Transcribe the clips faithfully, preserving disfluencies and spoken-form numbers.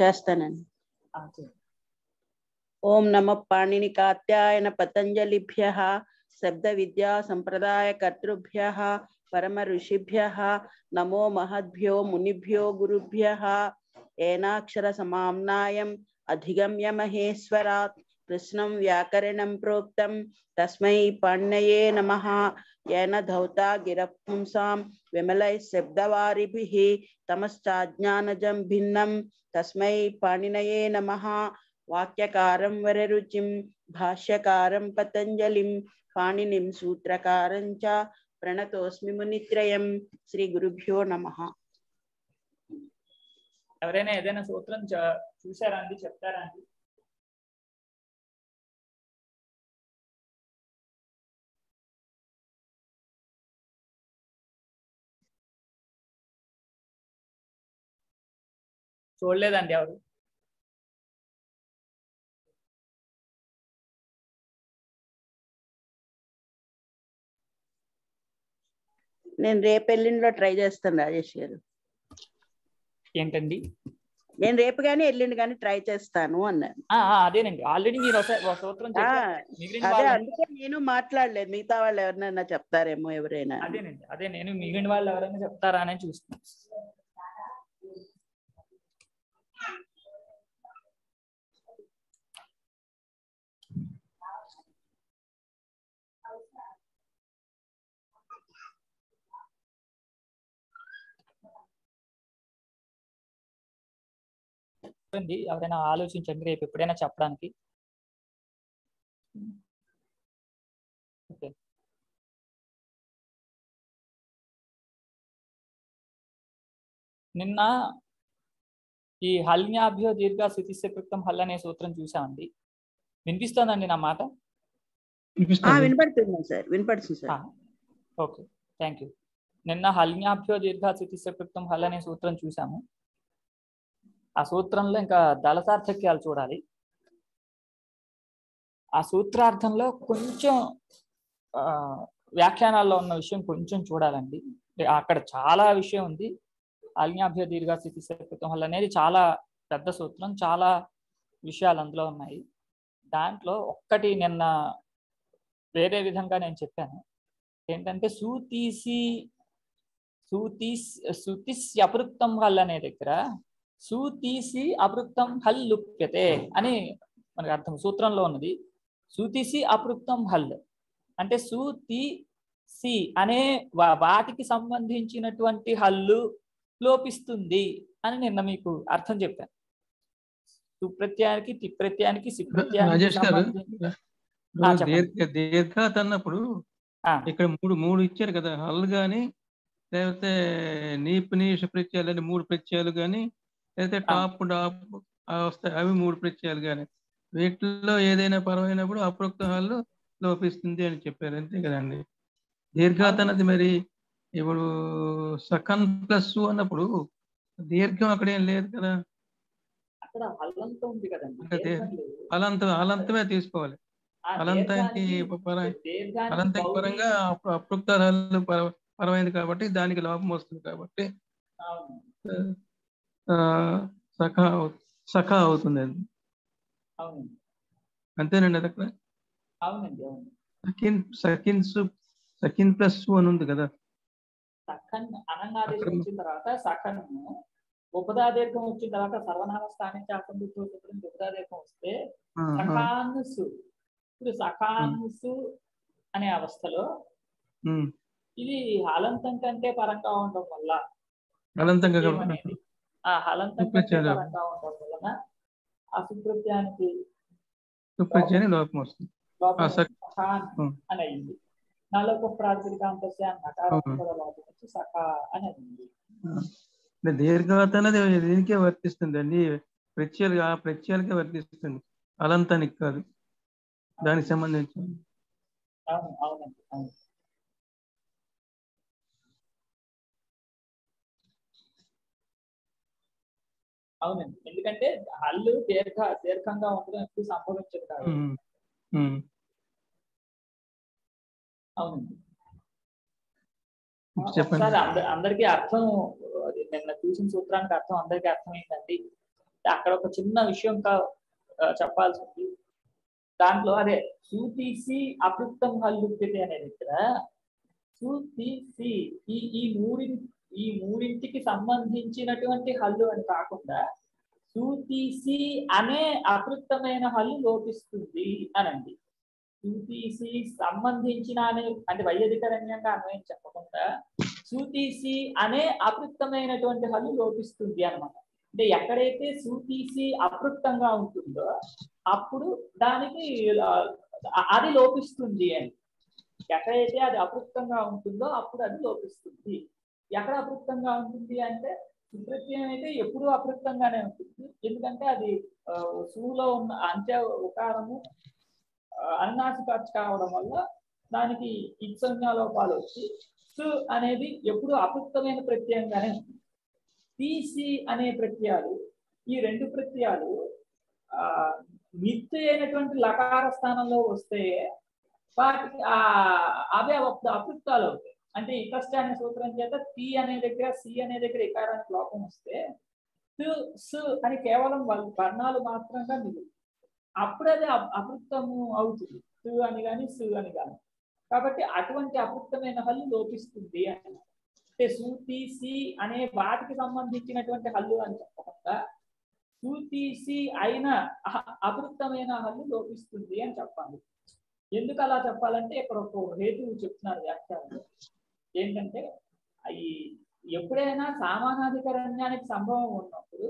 చేస్తానండి. ఓం నమ పాణినికాత్యాయన పతంజలిభ్యః శబ్ద విద్యా సంప్రదాయ కర్తృభ్యః పరమ ఋషిభ్యః నమో మహద్భ్యో మునిభ్యో గురుభ్యః ఏనాక్షర సమామ్నాయం అధిగమ్య మహేశ్వరాత్ కృష్ణం వ్యాకరణం ప్రోక్తం తస్మై పాణ్యయే నమః యన ధౌతా గిరపుంసాం విమలై శబ్దవారిభిః తమశ్చాజ్ఞానజం భిన్నం తస్మై పాణినయే నమః. వాక్యకారం వరరుచిం భాష్యకారం పతంజలిం పాణినిం సూత్రకారం చ ప్రణతోస్మి మునిత్రయం. శ్రీ గురుభ్యో నమః. ఎవరైనా ఏదైనా సూత్రం చూసారా అండి, చెప్తారా అండి? చూడలేదండి ఎవరు? నేను రేపు ఎల్లుండిలో ట్రై చేస్తాను రాజేష్ గారు. ఏంటండి? నేను రేపు కానీ ఎల్లుండి కానీ ట్రై చేస్తాను అన్నాను. అదేనండి, ఆల్రెడీ మీరు అందుకే నేను మాట్లాడలేదు. మిగతా వాళ్ళు ఎవరినైనా చెప్తారేమో, ఎవరైనా. అదేనండి, అదే నేను మిగిలిన వాళ్ళు ఎవరైనా చెప్తారా అని చూస్తాను. ఎవరైనా ఆలోచించండి రేపు ఎప్పుడైనా చెప్పడానికి. నిన్న ఈ హల్యాభ్యో దీర్ఘ స్థితిస్య కృతం హల్ అనే సూత్రం చూసామండి. వినిపిస్తుందండి నా మాట? వినపడుతుంది సార్, వినపడుతుంది సార్. Okay, thank you. నిన్న హల్యాభ్యో దీర్ఘ స్థితిస్య కృతం హల్ అనే సూత్రం చూసాము. ఆ సూత్రంలో ఇంకా దళసార్థక్యాలు చూడాలి. ఆ సూత్రార్థంలో కొంచెం వ్యాఖ్యానాల్లో ఉన్న విషయం కొంచెం చూడాలండి. అక్కడ చాలా విషయం ఉంది. అల్యాభ్య దీర్ఘ స్థితి సర్కృతం వల్ల అనేది చాలా పెద్ద సూత్రం, చాలా విషయాలు అందులో ఉన్నాయి. దాంట్లో ఒక్కటి నిన్న వేరే విధంగా నేను చెప్పాను. ఏంటంటే సూతీసి సూతీ సూతిసి అపృక్తం వల్ల అనే దగ్గర సూతీసి అపృక్తం హల్ లుప్యతే అని మనకు అర్థం సూత్రంలో ఉన్నది. సూతీసి అపృక్తం హల్ అంటే సూతీసి అనే వాటికి సంబంధించినటువంటి హల్లు లోపిస్తుంది అని నిన్న మీకు అర్థం చెప్పాను. సుప్రత్యానికి తిప్రత్యానికి సిప్రత్యానికి దీర్ఘాత్ అన్నప్పుడు ఇక్కడ మూడు మూడు ఇచ్చారు కదా, హల్ గాని లేకపోతే నీపనీష ప్రత్యయాలు అని మూడు ప్రత్యయాలు గాని అయితే టాప్ డాప్ వస్తాయి, అవి మూడు ప్రత్యయాలు కానీ వీటిల్లో ఏదైనా పరమైనప్పుడు అప్రోక్త హాల్లో లోపిస్తుంది అని చెప్పారు. అంతే కదండి. దీర్ఘాత్ అన్నది మరి ఇప్పుడు సకన్ ప్లస్ అన్నప్పుడు దీర్ఘం అక్కడ ఏం లేదు కదా, అలంతం అలంతమే తీసుకోవాలి. అలంతానికి అలంతానికి పరంగా అప్రోక్త హాల్లో పరమైంది కాబట్టి దానికి లోపం వస్తుంది కాబట్టి సఖా సఖా అవుతుంది అండి. అవునండి, అంతేనండి. అది అక్కడ అవునండి, అవును. సకిన్ సకిన్ సకిన్ ప్లస్ అని ఉంది కదా, సఖన్ అనంగాదేశం వచ్చిన తర్వాత సఖన్ ఉపదాదేశం వచ్చిన తర్వాత సర్వనామ స్థానం కాకుండా ఉపదాదేశం వస్తే సఖాను సు ఇప్పుడు సఖాను సు అనే అవస్థలో ఇది హలంతం కంటే పరంగా ఉండడం వల్ల హలంతంగా హలంతం కంటే పరంగా ఉండడం వలన అసుప్రత్యానికి లోపం వస్తుంది అని అయింది. నాలుగు ప్రాతికాంతస్య నకారాత్మక సఖా అని అయింది. దీర్ఘాత్ అనేది దీనికే వర్తిస్తుంది అండి, ప్రత్యేక ఆ ప్రత్యేకే వర్తిస్తుంది, హలంతానికి కాదు. దానికి సంబంధించి అవును అవునండి అవును. అవునండి, ఎందుకంటే హల్లు దీర్ఘ దీర్ఘంగా ఉండడం ఎప్పుడు సంభవించదు కాదు. అవునండి, ఒకసారి అందరికీ అర్థం నిన్న చూసిన సూత్రానికి అర్థం అందరికీ అర్థమైందండి. అక్కడ ఒక చిన్న విషయం చెప్పాల్సి ఉంది. దాంట్లో అదే సూతీసి అపృక్తం హల్లుక్తితే అనేది ఇక్కడ సూతీసి ఈ ఈ మూడి ఈ మూడింటికి సంబంధించినటువంటి హల్లు అని కాకుండా సూతీసి అనే అపృక్తమైన హల్లు లోపిస్తుంది అనండి. సూతీసి సంబంధించిన అనే అంటే వైయధికరణ్యంగా అన్వయం చెప్పకుండా సూతీసి అనే అపృక్తమైనటువంటి హల్లు లోపిస్తుంది అనమాట. అంటే ఎక్కడైతే సూతీసి అపృక్తంగా ఉంటుందో అప్పుడు దానికి అది లోపిస్తుంది అని, ఎక్కడైతే అది అపృక్తంగా ఉంటుందో అప్పుడు అది లోపిస్తుంది. ఎక్కడ అపృక్తంగా ఉంటుంది అంటే సుప్రత్యయం అయితే ఎప్పుడూ అపృక్తంగానే ఉంటుంది, ఎందుకంటే అది సూలో ఉన్న అంత్య ఉకారము అన్నాసికాచ్ కావడం వల్ల దానికి ఇత్సంజ్ఞా లోపాలు వచ్చి సు అనేది ఎప్పుడు అపృక్తమైన ప్రత్యయంగానే ఉంటుంది. తీసి అనే ప్రత్యయాలు ఈ రెండు ప్రత్యయాలు ఆ నిత్య అయినటువంటి లకార స్థానంలో వస్తే వాటికి ఆ అవే అపృక్తాలు అవుతాయి. అంటే ఇకష్ట అనే సూత్రం చేత టీ అనే దగ్గర సి అనే దగ్గర ఇకారానికి లోపం వస్తే సు సు అని కేవలం వాళ్ళు వర్ణాలు మాత్రంగా మిగులు అప్పుడు అది అపృక్తము అవుతుంది, సు అని కానీ సు అని కానీ. కాబట్టి అటువంటి అపృక్తమైన హల్లు లోపిస్తుంది అని అంటే సూతీసి అనే వాటికి సంబంధించినటువంటి హల్లు అని చెప్పకుండా సూతీసి అయిన అపృక్తమైన హల్లు లోపిస్తుంది అని చెప్పాలి. ఎందుకు అలా చెప్పాలంటే ఇక్కడ ఒక హేతువు చెప్తున్నారు వ్యాఖ్యానంలో ఏంటంటే ఈ ఎప్పుడైనా సామానాధికరణ్యానికి సంభవం ఉన్నప్పుడు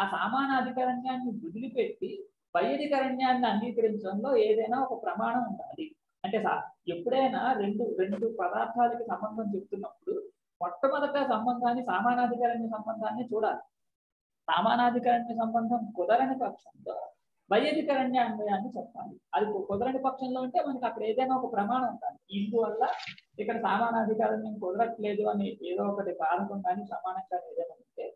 ఆ సామానాధికరణ్యాన్ని వదిలిపెట్టి వైయధికరణ్యాన్ని అంగీకరించడంలో ఏదైనా ఒక ప్రమాణం ఉండాలి. అంటే సా ఎప్పుడైనా రెండు రెండు పదార్థాలకి సంబంధం చెప్తున్నప్పుడు మొట్టమొదట సంబంధాన్ని సామానాధికరణ్య సంబంధాన్ని చూడాలి. సామానాధికరణ్య సంబంధం కుదరని పక్షంలో వైయధికరణ్య అన్వయాన్ని చెప్పాలి. అది కుదరని పక్షంలో ఉంటే మనకి అక్కడ ఏదైనా ఒక ప్రమాణం ఉండాలి. ఇందువల్ల ఇక్కడ సామానాధికరణ్యం కుదరట్లేదు అని ఏదో ఒకటి కారణం కానీ ప్రమాణం కానీ ఏదైనా ఉంటే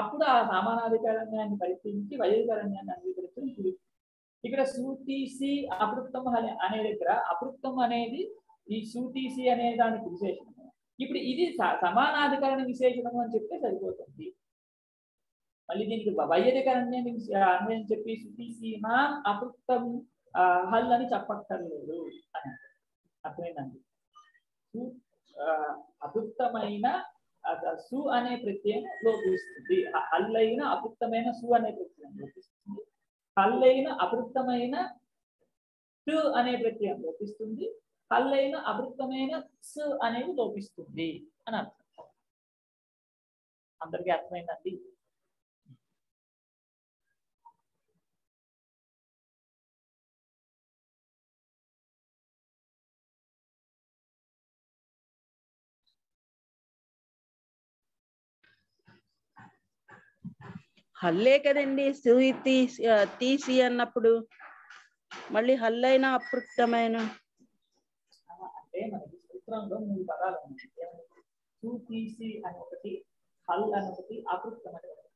అప్పుడు ఆ సామానాధికరణ్యాన్ని పరిశీలించి వైయధికరణ్యాన్ని అంగీకరించడం జరుగుతుంది. ఇక్కడ సూతీసి అపృక్తం అనే అనే దగ్గర అపృక్తం అనేది ఈ సూతీసి అనే దానికి విశేషణము. ఇప్పుడు ఇది సమానాధికరణ విశేషణము అని చెప్తే సరిపోతుంది. మళ్ళీ దీనికి వైయధికరణ్యాన్ని అన్వయం చెప్పి సూతీసి నా అపృక్తం హల్ అని చెప్పక్కర్లేదు అని అర్థమైందండి. అపృక్తమైన సు అనే ప్రత్యయం లోపిస్తుంది, హల్లైన అపృక్తమైన సు అనే ప్రత్యయం లోపిస్తుంది, హల్లైన అపృక్తమైన టు అనే ప్రత్యయం లోపిస్తుంది, హల్లైన అపృక్తమైన సు అనేది లోపిస్తుంది అని అర్థం. అందరికీ అర్థమైందండి. హల్లే కదండి సూయి తీసి తీసి అన్నప్పుడు మళ్ళీ హల్లైన అపృక్తమైన అంటే మనకి సూత్రంలో మూడు పదాలు ఉన్నాయి, అని ఒకటి హల్ అని ఒకటి అపృక్తం అని ఒకటి.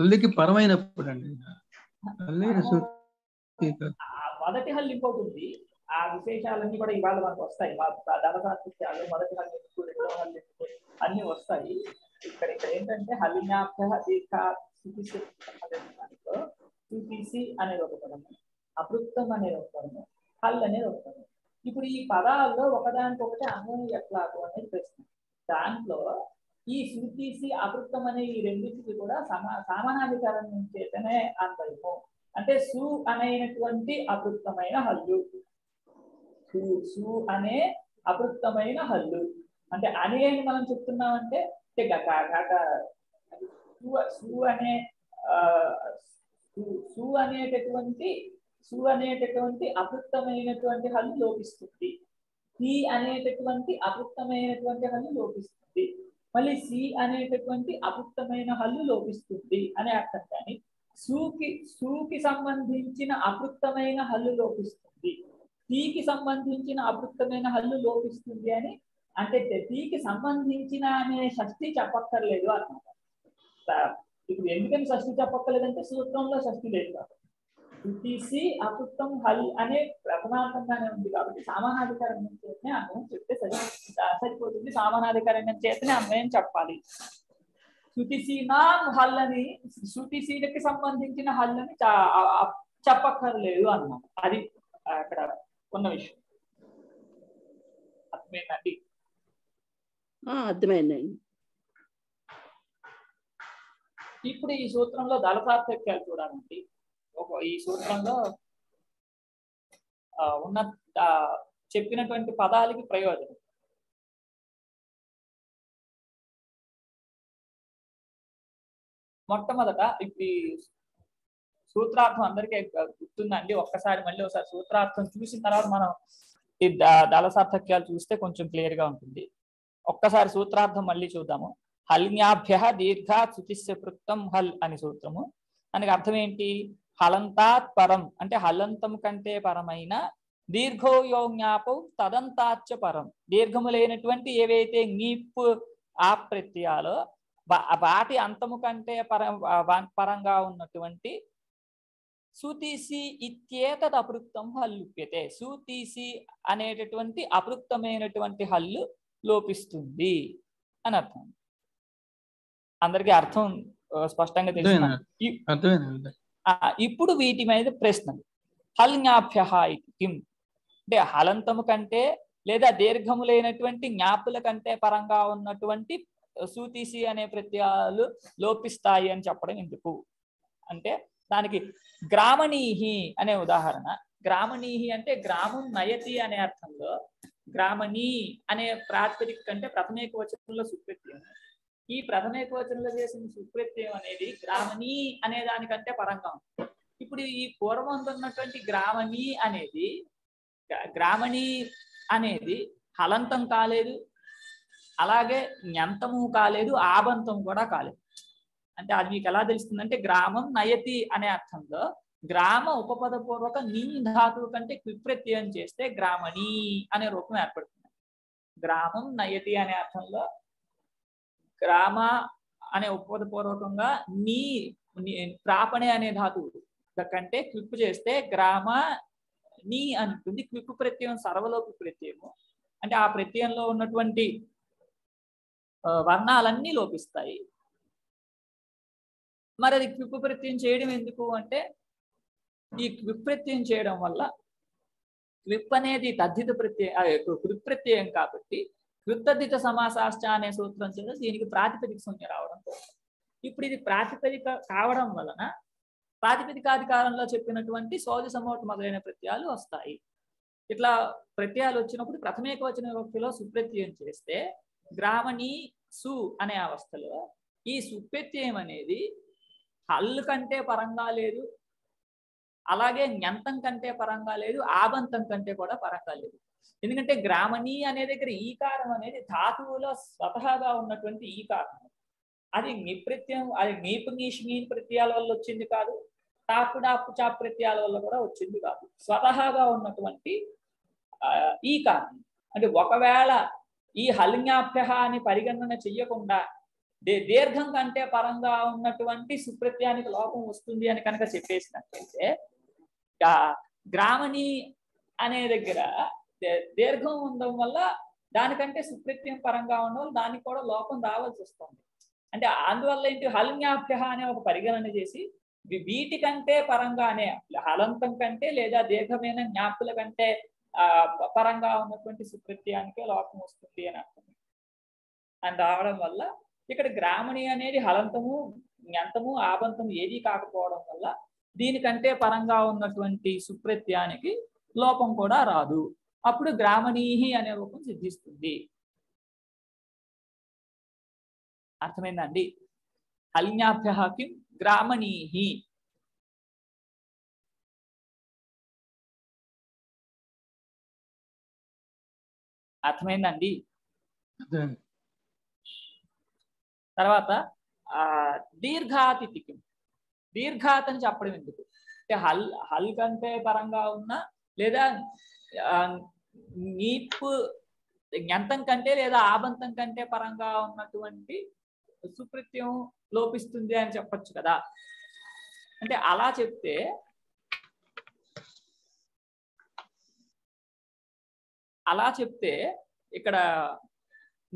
హల్లికి పరమైనప్పుడు అండి మొదటి హల్ ఇంకోటి ఆ విశేషాలన్నీ కూడా ఇవాళ మనకు వస్తాయి. మా ధనసాత్యాలు మొదటి హల్ ఎందుకు రెండవ హల్ ఎందుకు అన్ని వస్తాయి. ఇక్కడ ఇక్కడ ఏంటంటే హలిన్యార్థ దీర్ఘ దాంట్లో సూతీసి అనేది ఒక పదము, అపృక్తం అనేది ఒక పదము, హల్ అనేది ఒక పదము. ఇప్పుడు ఈ పదాల్లో ఒకదానికొకటి అన్వయం ఎట్లాగో అనేది ప్రశ్న. దాంట్లో ఈ సూతీసి అపృక్తం అనే ఈ రెండింటికి కూడా సమా సామానాధికారం చేతనే అన్వయము. అంటే సు అనేటువంటి అపృక్తమైన హల్లు, సు అనే అపృక్తమైన హల్లు అంటే అనే అని మనం చెప్తున్నామంటే సు అనే సు అనేటటువంటి సు అనేటటువంటి అపృక్తమైనటువంటి హల్లు లోపిస్తుంది, సి అనేటటువంటి అపృక్తమైనటువంటి హల్లు లోపిస్తుంది, మళ్ళీ సి అనేటటువంటి అపృక్తమైన హల్లు లోపిస్తుంది అనే అర్థం. కానీ సూకి సూకి సంబంధించిన అపృక్తమైన హల్లు లోపిస్తుంది, తీకి సంబంధించిన అపృక్తమైన హల్లు లోపిస్తుంది అని అంటే తీకి సంబంధించిన అనే షష్ఠి చెప్పక్కర్లేదు అన్నమాట. ఇప్పుడు ఎందుకని షష్ఠి చెప్పక్కలేదంటే సూత్రంలో షష్ఠి లేదు కాబట్టి సూతీసి అపృక్తం హల్ అనే ప్రథమార్థంగానే ఉంది కాబట్టి సామానాధికారణ్యం చేతనే అన్వయం చెప్తే సరి సరిపోతుంది సామానాధికారణ్యం చేతనే అన్వయం చెప్పాలి. శృతి సీనా హల్లని శృతి సీనకి సంబంధించిన హల్లని చెప్పక్కర్లేదు అన్నాం. అది అక్కడ ఉన్న విషయం. అర్థమైందండి? అర్థమైందండి. ఇప్పుడు ఈ సూత్రంలో దళ సార్థక్యాలు చూడాలండి. ఒక ఈ సూత్రంలో ఉన్న చెప్పినటువంటి పదాలకి ప్రయోజనం. మొట్టమొదట ఇప్పుడు సూత్రార్థం అందరికీ గుర్తుందండి. ఒక్కసారి మళ్ళీ ఒకసారి సూత్రార్థం చూసిన తర్వాత మనం ఈ దళ సార్థక్యాలు చూస్తే కొంచెం క్లియర్ గా ఉంటుంది. ఒక్కసారి సూత్రార్థం మళ్ళీ చూద్దాము. హల్యాభ్య దీర్ఘా శృతిస్య పృక్తం హల్ అని సూత్రము. దానికి అర్థం ఏంటి? హలంతాత్ పరం అంటే హలంతం కంటే పరమైన, దీర్ఘోయో జ్ఞాపం తదంతాచ పరం, దీర్ఘము లేనటువంటి ఏవైతే జ్ఞీప్ ఆ ప్రత్యయాలో వాటి అంతము కంటే పరం పరంగా ఉన్నటువంటి సూతీసి ఇత్యేతద్ అపృక్తం హల్లుప్యతే, సూతీసి అనేటటువంటి అపృక్తమైనటువంటి హల్లు లోపిస్తుంది అని అర్థం. అందరికీ అర్థం స్పష్టంగా తెలుసు. ఇప్పుడు వీటి మీద ప్రశ్నలు. హల్ జ్ఞాప్య కిం అంటే హలంతము కంటే లేదా దీర్ఘము లేనటువంటి జ్ఞాపుల కంటే పరంగా ఉన్నటువంటి సూతీసి అనే ప్రత్యయాలు లోపిస్తాయి అని చెప్పడం ఎందుకు అంటే, దానికి గ్రామణీహి అనే ఉదాహరణ. గ్రామణీహి అంటే గ్రామం నయతి అనే అర్థంలో గ్రామణీ అనే ప్రాతిపదిక కంటే ప్రథమేకవచనంలో సుప్రత్యయం. ఈ ప్రథమేకవచనంలో చేసిన సుప్రత్యయం అనేది గ్రామణీ అనే దానికంటే పరంగా ఉంది. ఇప్పుడు ఈ పూర్వం ఉన్నటువంటి గ్రామణీ అనేది గ్రామణీ అనేది హలంతం కాలేదు, అలాగే న్యంతము కాలేదు, ఆబంతం కూడా కాలేదు. అంటే అది మీకు ఎలా తెలుస్తుందంటే గ్రామం నయతి అనే అర్థంలో గ్రామ ఉపపద పూర్వక నీ ధాతువు కంటే విప్రత్యయం చేస్తే గ్రామణీ అనే రూపం ఏర్పడుతుంది. గ్రామం నయతి అనే అర్థంలో గ్రామ అనే ఉపపద పూర్వకంగా నీ ప్రాపణే అనే ధాతువు కంటే క్విప్పు చేస్తే గ్రామ నీ అనుకుంది. క్విప్పు ప్రత్యయం సర్వలోకి ప్రత్యయము అంటే ఆ ప్రత్యయంలో ఉన్నటువంటి వర్ణాలన్నీ లోపిస్తాయి. మరి అది క్విప్పు ప్రత్యయం చేయడం ఎందుకు అంటే, ఈ క్విప్ ప్రత్యయం చేయడం వల్ల క్విప్ అనేది తద్ధిత ప్రత్యయం క్విప్ ప్రత్యయం కాబట్టి కృతద్ధిత సమాసాశ్చ అనే సూత్రం చేత దీనికి ప్రాతిపదిక సంజ్ఞ రావడం. ఇప్పుడు ఇది ప్రాతిపదిక కావడం వలన ప్రాతిపదికాధికారంలో చెప్పినటువంటి సోజ సమోట మొదలైన ప్రత్యయాలు వస్తాయి. ఇట్లా ప్రత్యయాలు వచ్చినప్పుడు ప్రథమేకవచన విభక్తిలో సుప్రత్యయం చేస్తే గ్రామణీ సు అనే అవస్థలో ఈ సుప్రత్యయం అనేది హల్లు కంటే పరంగా లేదు, అలాగే న్యంతం కంటే పరంగా లేదు, ఆబంతం కంటే కూడా పరంగా లేదు. ఎందుకంటే గ్రామణీ అనే దగ్గర ఈ కారం అనేది ధాతువులో స్వతహాగా ఉన్నటువంటి ఈ కారణం. అది నిప్రత్యం, అది నీపీష్మీ ప్రత్యయాల వల్ల వచ్చింది కాదు, తాపుడా పుచా ప్రత్యయాల వల్ల కూడా వచ్చింది కాదు, స్వతహాగా ఉన్నటువంటి ఈ కారణం. అంటే ఒకవేళ ఈ హల్యాభ్య అని పరిగణన చెయ్యకుండా దీర్ఘం కంటే పరంగా ఉన్నటువంటి సుప్రత్యానికి లోపం వస్తుంది అని కనుక చెప్పేసినట్లయితే గ్రామణి అనే దగ్గర దీర్ఘం ఉండడం వల్ల దానికంటే సుప్రత్యం పరంగా ఉండడం దానికి కూడా లోపం రావాల్సి వస్తుంది. అంటే అందువల్ల ఏంటి హల్యాభ్య అనే ఒక పరిగణన చేసి వీటికంటే పరంగానే హలంతం కంటే లేదా దీర్ఘమైన జ్ఞాపుల కంటే ఆ పరంగా ఉన్నటువంటి సుప్రత్యానికి లోపం వస్తుంది అని అర్థం. అని రావడం వల్ల ఇక్కడ గ్రామణి అనేది హలంతము జ్ఞంతము ఆబంతము ఏది కాకపోవడం వల్ల దీనికంటే పరంగా ఉన్నటువంటి సుప్రత్యానికి లోపం కూడా రాదు. అప్పుడు గ్రామణీహి అనే రూపం సిద్ధిస్తుంది. అర్థమైందండి? హల్యాభ్యకి గ్రామణీహి. అర్థమైందండి? తర్వాత ఆ దీర్ఘాతిథికి దీర్ఘాత్ అని చెప్పడం ఎందుకు అంటే హల్ హల్ కంటే పరంగా ఉన్న లేదా నీపు జ్ఞంతం కంటే లేదా ఆబంతం కంటే పరంగా ఉన్నటువంటి సుప్రత్యం లోపిస్తుంది అని చెప్పచ్చు కదా. అంటే అలా చెప్తే అలా చెప్తే ఇక్కడ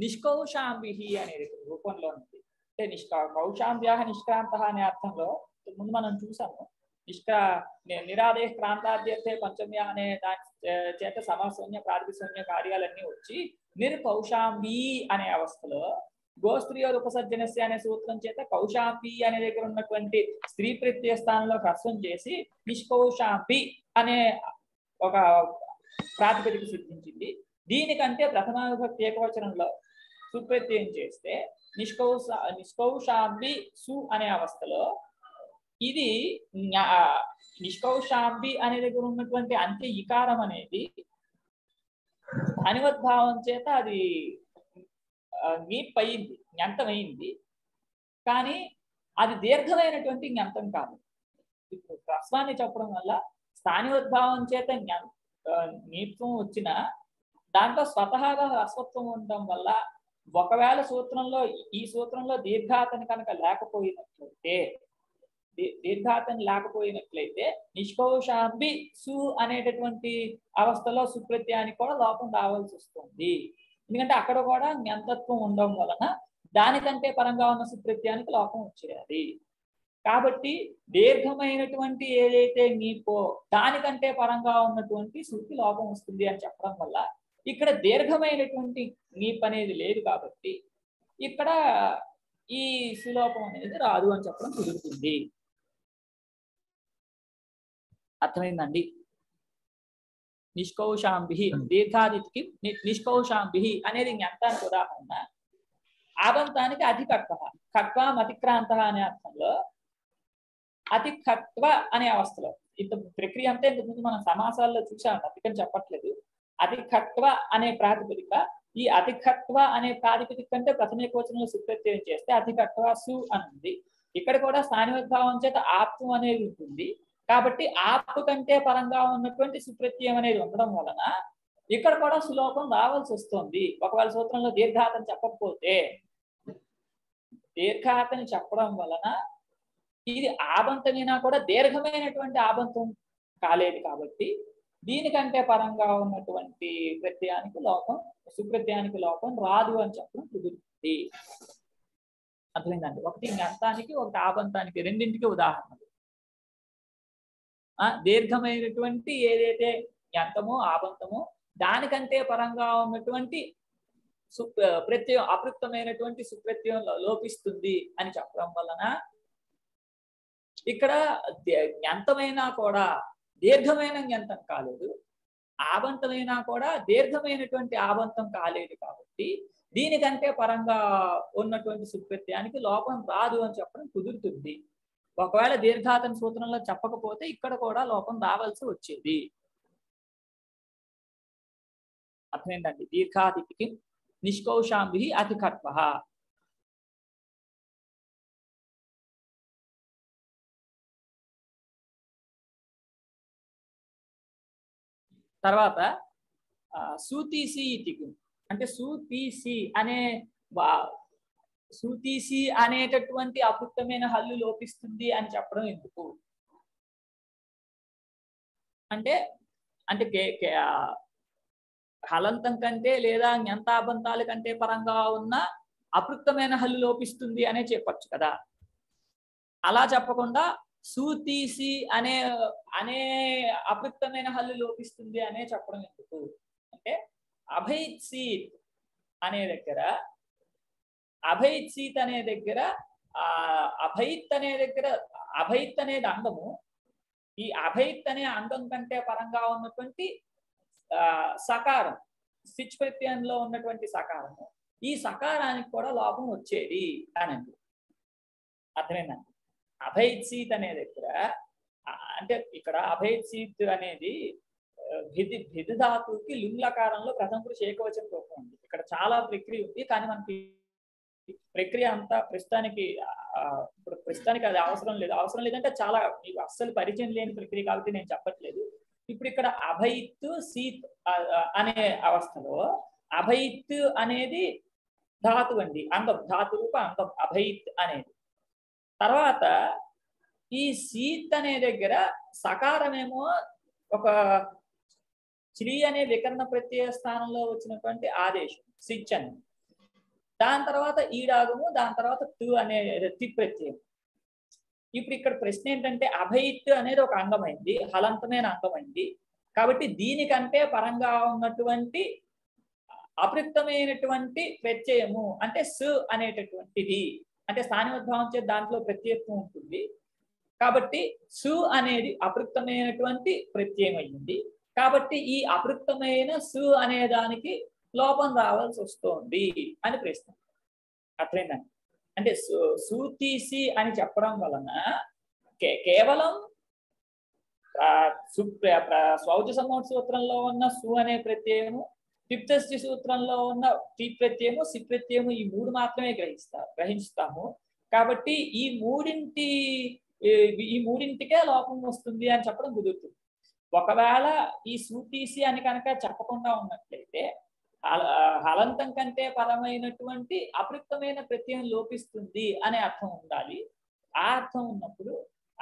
నిష్కౌశాంబిహి అనేది రూపంలో ఉంది. నిష్కా కౌశాంబ్యాః నిష్క్రాంతః అనే అర్థంలో ముందు మనం చూసాము. నిష్కా నిరాదేశ ప్రాంతాధ్యర్థే పంచమ్య అనే దాని చేత సమశూన్య ప్రాతిపశూన్య కార్యాలన్నీ వచ్చి నిర్కౌశాంబీ అనే అవస్థలో గోస్త్రీయ ఉపసర్జనస్య అనే సూత్రం చేత కౌశాంబీ అనే దగ్గర ఉన్నటువంటి స్త్రీ ప్రత్యయ స్థానంలో హ్రస్వం చేసి నిష్కౌశాంబీ అనే ఒక ప్రాతిపదిక సిద్ధించింది. దీనికంటే ప్రథమ విభక్తి ఏకవచనంలో సుప్రత్యయం చేస్తే నిష్కౌశ నిష్కౌశాంబి సు అనే అవస్థలో ఇది నిష్కౌశాంబి అనే దగ్గర ఉన్నటువంటి అంత్య ఇకారం అనేది అనువద్భావం చేత అది నీపయింది, జ్ఞంతమైంది. కానీ అది దీర్ఘమైనటువంటి జ్ఞంతం కాదు. ఇప్పుడు హ్రస్వాన్ని చెప్పడం వల్ల స్థానివద్భావం చేత జ్ఞా నీత్వం వచ్చిన దాంట్లో స్వతహాగా హ్రస్వత్వం ఉండడం వల్ల ఒకవేళ సూత్రంలో ఈ సూత్రంలో దీర్ఘాతని కనుక లేకపోయినట్లయితే దీర్ఘాతని లేకపోయినట్లయితే నిష్కౌశాంబి సు అనేటటువంటి అవస్థలో సుప్రత్యానికి కూడా లోపం రావాల్సి వస్తుంది. ఎందుకంటే అక్కడ కూడా జ్ఞంతత్వం ఉండడం వలన దానికంటే పరంగా ఉన్న సుప్రత్యానికి లోపం వచ్చేది. కాబట్టి దీర్ఘమైనటువంటి ఏదైతే నీపో దానికంటే పరంగా ఉన్నటువంటి శృతి లోపం వస్తుంది అని చెప్పడం వల్ల ఇక్కడ దీర్ఘమైనటువంటి నీప్ అనేది లేదు కాబట్టి ఇక్కడ ఈ సులోపం అనేది రాదు అని చెప్పడం కుదురుతుంది. అర్థమైందండి? నిష్కౌశాంబి దీర్ఘాదికి నిష్కౌశాంబి అనేది జ్ఞాతానికి ఉదాహరణ. ఆబంతానికి అతి కట్వ కట్వం అతిక్రాంత అనే అర్థంలో అతి కట్వ అనే అవస్థలో ఇంత ప్రక్రియ అంతా ఇంతకుముందు మనం సమాసాల్లో చూసాం, అందుకని చెప్పట్లేదు. అతిఖత్వ అనే ప్రాతిపదిక, ఈ అతిఖత్వ అనే ప్రాతిపదిక కంటే ప్రథమ వచనంలో సుప్రత్యయం చేస్తే అతిఖత్వ సు అనుంది. ఇక్కడ కూడా స్థానివద్భావం చేత ఆప్తం అనేది ఉంటుంది కాబట్టి ఆప్తు కంటే పరంగా ఉన్నటువంటి సుప్రత్యయం అనేది ఉండడం వలన ఇక్కడ కూడా సులోపం రావాల్సి వస్తుంది. ఒకవేళ సూత్రంలో దీర్ఘాతని చెప్పకపోతే దీర్ఘాతని చెప్పడం వలన ఇది ఆబంతమైనా కూడా దీర్ఘమైనటువంటి ఆబంతం కాలేదు కాబట్టి దీనికంటే పరంగా ఉన్నటువంటి ప్రత్యయానికి లోపం సుప్రత్యయానికి లోపం రాదు అని చెప్పడం కుదురుతుంది. అర్థమైందండి? ఒకటి జ్ఞాతానికి ఒకటి ఆబంతానికి రెండింటికి ఉదాహరణలు. దీర్ఘమైనటువంటి ఏదైతే జ్ఞాతమో ఆబంతమో దానికంటే పరంగా ఉన్నటువంటి సు ప్రత్యయం అపృక్తమైనటువంటి సుప్రత్యయం లోపిస్తుంది అని చెప్పడం వలన ఇక్కడ జ్ఞాతమైనా కూడా దీర్ఘమైన జ్ఞంతం కాలేదు, ఆబంతమైనా కూడా దీర్ఘమైనటువంటి ఆబంతం కాలేదు కాబట్టి దీనికంటే పరంగా ఉన్నటువంటి సుప్రత్యానికి లోపం రాదు అని చెప్పడం కుదురుతుంది. ఒకవేళ దీర్ఘాతని సూత్రంలో చెప్పకపోతే ఇక్కడ కూడా లోపం రావాల్సి వచ్చేది. అర్థమేంటండి? దీర్ఘాతికి నిష్కౌశాంబి అతి కత్వ. తర్వాత సూతీసి ఇతికి అంటే సూతీసి అనే సూతీసి అనేటటువంటి అపృక్తమైన హల్లు లోపిస్తుంది అని చెప్పడం ఎందుకు అంటే అంటే హలంతం కంటే లేదా జ్ఞంతాబంధాల కంటే పరంగా ఉన్న అపృక్తమైన హల్లు లోపిస్తుంది అనే చెప్పచ్చు కదా. అలా చెప్పకుండా సూతీసి అనే అనే అపృక్తమైన హల్లు లోపిస్తుంది అనే చెప్పడం ఎందుకు అంటే అభైత్ సీత్ అనే దగ్గర అభైత్ సీత్ అనే దగ్గర ఆ అభైత్ అనే దగ్గర అభైత్ అనేది అంగము. ఈ అభైత్ అనే అంగం కంటే పరంగా ఉన్నటువంటి ఆ సకారం సిచ్ ప్రత్యయంలో ఉన్నటువంటి సకారము, ఈ సకారానికి కూడా లోపం వచ్చేది అనండి. అర్థమేనండి? అభైత్ సీత్ అనే దగ్గర అంటే ఇక్కడ అభైత్ సీత్ అనేది భిది భిది ధాతువుకి లింగ్లకారంలో ప్రథమ పురుష ఏకవచన రూపం ఉంది. ఇక్కడ చాలా ప్రక్రియ ఉంది కానీ మనకి ప్రక్రియ అంతా ప్రస్తుతానికి ఇప్పుడు ప్రస్తుతానికి అది అవసరం లేదు. అవసరం లేదంటే చాలా మీకు అస్సలు పరిచయం లేని ప్రక్రియ కాబట్టి నేను చెప్పట్లేదు. ఇప్పుడు ఇక్కడ అభైత్ సీత్ అనే అవస్థలో అభైత్ అనేది ధాతు అండి, అంగం, ధాతు రూప అంగం అభైత్ అనేది. తర్వాత ఈ సీత్ అనే దగ్గర సకారమేమో ఒక శ్రీ అనే వికరణ ప్రత్యయ స్థానంలో వచ్చినటువంటి ఆదేశం సిచ్ అని, దాని తర్వాత ఈడాగము, దాని తర్వాత టు అనే రెత్తి ప్రత్యయం. ఇప్పుడు ఇక్కడ ప్రశ్న ఏంటంటే అభయిత్ అనేది ఒక అంగమైంది, హలంతమైన అంగమైంది. కాబట్టి దీనికంటే పరంగా ఉన్నటువంటి అపృక్తమైనటువంటి ప్రత్యయము అంటే సు అనేటటువంటిది, అంటే స్థానియోద్భావం చేసి దాంట్లో ప్రత్యేకం ఉంటుంది. కాబట్టి సు అనేది అపృక్తమైనటువంటి ప్రత్యయం అయ్యింది. కాబట్టి ఈ అపృక్తమైన సు అనే దానికి లోపం రావాల్సి వస్తుంది అని ప్రశ్న. అట్లేందండి, అంటే సు తీసి అని చెప్పడం వలన కేవలం స్వౌజ సమూహ సూత్రంలో ఉన్న సు అనే ప్రత్యయము, తిప్తస్తి సూత్రంలో ఉన్న తి ప్రత్యయము, సి ప్రత్యయము, ఈ మూడు మాత్రమే గ్రహిస్తారు గ్రహిస్తాము. కాబట్టి ఈ మూడింటి ఈ మూడింటికే లోపం వస్తుంది అని చెప్పడం కుదురుతుంది. ఒకవేళ ఈ సూటీసి అని కనుక చెప్పకుండా ఉన్నట్లయితే హలంతం కంటే పరమైనటువంటి అపృక్తమైన ప్రత్యయం లోపిస్తుంది అనే అర్థం ఉండాలి. ఆ అర్థం ఉన్నప్పుడు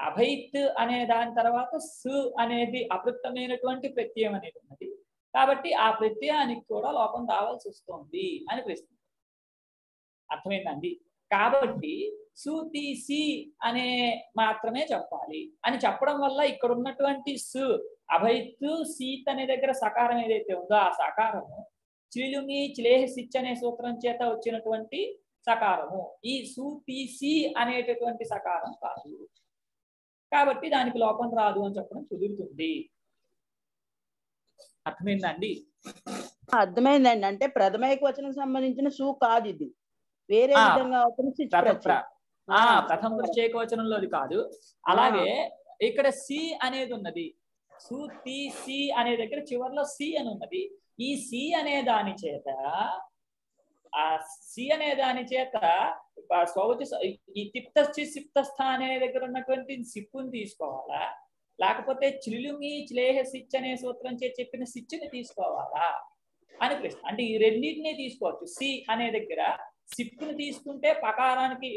అభైత్ అనే దాని తర్వాత సు అనేది అపృక్తమైనటువంటి ప్రత్యయం అనేది ఉన్నది. కాబట్టి ఆ ప్రత్యయానికి కూడా లోపం రావాల్సి వస్తుంది అని ప్రశ్న. అర్థమైందండి. కాబట్టి సూతీసి అనే మాత్రమే చెప్పాలి అని చెప్పడం వల్ల ఇక్కడ ఉన్నటువంటి సు అభైత్ సీత్ అనే దగ్గర సకారం ఏదైతే ఉందో ఆ సకారము చిలుమి చిలేహ సిచ్ అనే సూత్రం చేత వచ్చినటువంటి సకారము, ఈ సూతీసి అనేటటువంటి సకారం కాదు. కాబట్టి దానికి లోపం రాదు అని చెప్పడం కుదురుతుంది. అర్థమైందండి. అర్థమైందండి. అంటే ప్రథమ ఏకవచనం సంబంధించిన సు కాదు, ఇది వేరే విధంగా ప్రథమ పురుష ఏకవచనంలో కాదు. అలాగే ఇక్కడ సి అనేది ఉన్నది, సు తి సి అనే దగ్గర చివరిలో సి అని ఉన్నది. ఈ సి అనే దాని చేత ఆ సి అనే దాని చేత ఈ తిప్తస్థి సిప్తస్థ అనే దగ్గర ఉన్నటువంటి సిప్పుని తీసుకోవాలా, లేకపోతే చిలుమి చిలేహ సిచ్ అనే సూత్రం చే చెప్పిన సిచ్ని తీసుకోవాలా అని ప్రశ్న. అంటే ఈ రెండింటినీ తీసుకోవచ్చు. సి అనే దగ్గర సిప్పుని తీసుకుంటే పకారానికి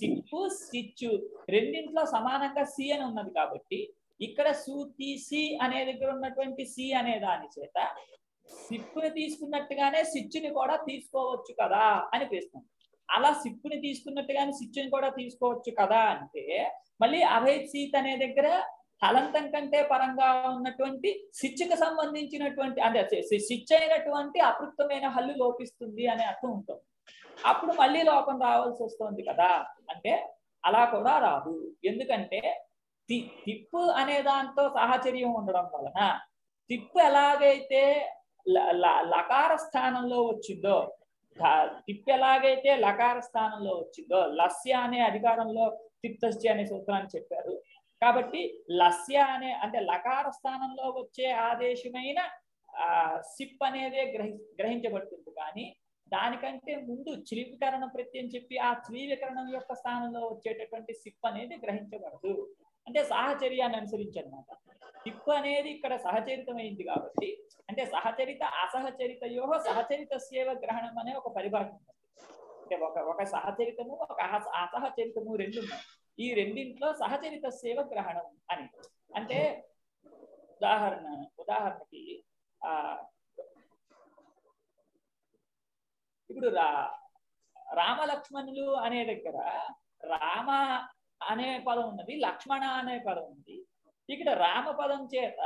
సిప్పు సిచ్చు రెండింట్లో సమానంగా సి అని ఉన్నది. కాబట్టి ఇక్కడ సూతి సి అనే దగ్గర ఉన్నటువంటి సి అనే దాని చేత సిప్పుని తీసుకున్నట్టుగానే సిచ్చుని కూడా తీసుకోవచ్చు కదా అని ప్రశ్న. అలా సిప్పుని తీసుకున్నట్టుగానే సిచ్చుని కూడా తీసుకోవచ్చు కదా అంటే మళ్ళీ అభైత్ సీత్ అనే దగ్గర హలంతం కంటే పరంగా ఉన్నటువంటి శిచ్చుకు సంబంధించినటువంటి అంటే శిచ్ అయినటువంటి అపృక్తమైన హల్లు లోపిస్తుంది అనే అర్థం ఉంటుంది. అప్పుడు మళ్ళీ లోపం రావాల్సి వస్తుంది కదా అంటే అలా కూడా రాదు. ఎందుకంటే తి తిప్పు అనే దాంతో సాహచర్యం ఉండడం వలన తిప్పు ఎలాగైతే లకార స్థానంలో వచ్చిందో, తిప్పు ఎలాగైతే లకార స్థానంలో వచ్చిందో, లస్య అనే అధికారంలో తిప్తస్య అనే సూత్రాన్ని చెప్పారు. కాబట్టి లస్య అనే అంటే లకార స్థానంలో వచ్చే ఆదేశమైన ఆ సిప్ అనేది గ్రహి గ్రహించబడుతుంది కానీ దానికంటే ముందు త్రివికరణ ప్రత్యయం చెప్పి ఆ త్రివికరణం యొక్క స్థానంలో వచ్చేటటువంటి సిప్ అనేది గ్రహించబడదు. అంటే సహచర్యాన్ని అనుసరించనమాట. తిప్పు అనేది ఇక్కడ సహచరితమైంది కాబట్టి అంటే సహచరిత అసహచరితయో సహచరిత సేవ గ్రహణం అనే ఒక పరిభాష ఉంది. అంటే ఒక ఒక సహచరితము ఒక అసహచరితము రెండు ఉన్నాయి. ఈ రెండింట్లో సహచరిత సేవ గ్రహణం అని అంటే ఉదాహరణ ఉదాహరణకి ఆ ఇప్పుడు రా రామలక్ష్మణులు అనే దగ్గర రామ అనే పదం ఉన్నది, లక్ష్మణ అనే పదం ఉంది. ఇక్కడ రామ పదం చేత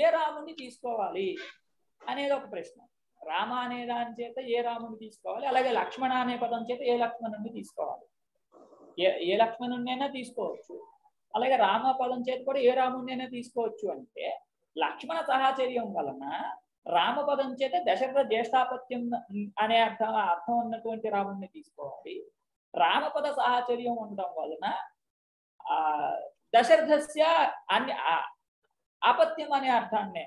ఏ రాముని తీసుకోవాలి అనేది ఒక ప్రశ్న. రామ అనే దాని చేత ఏ రాముని తీసుకోవాలి, అలాగే లక్ష్మణ అనే పదం చేత ఏ లక్ష్మణుని తీసుకోవాలి, ఏ ఏ లక్ష్మణుడినైనా తీసుకోవచ్చు, అలాగే రామ పదం చేత కూడా ఏ రాముడినైనా తీసుకోవచ్చు. అంటే లక్ష్మణ సహచర్యం వలన రామ పదం చేత దశరథ జ్యేష్ఠాపత్యం అనే అర్థం అర్థం ఉన్నటువంటి రాముడిని తీసుకోవాలి, రామపద సాహచర్యం ఉండడం వలన ఆ దశరథస్య అన్ని ఆపత్యం అనే అర్థాన్ని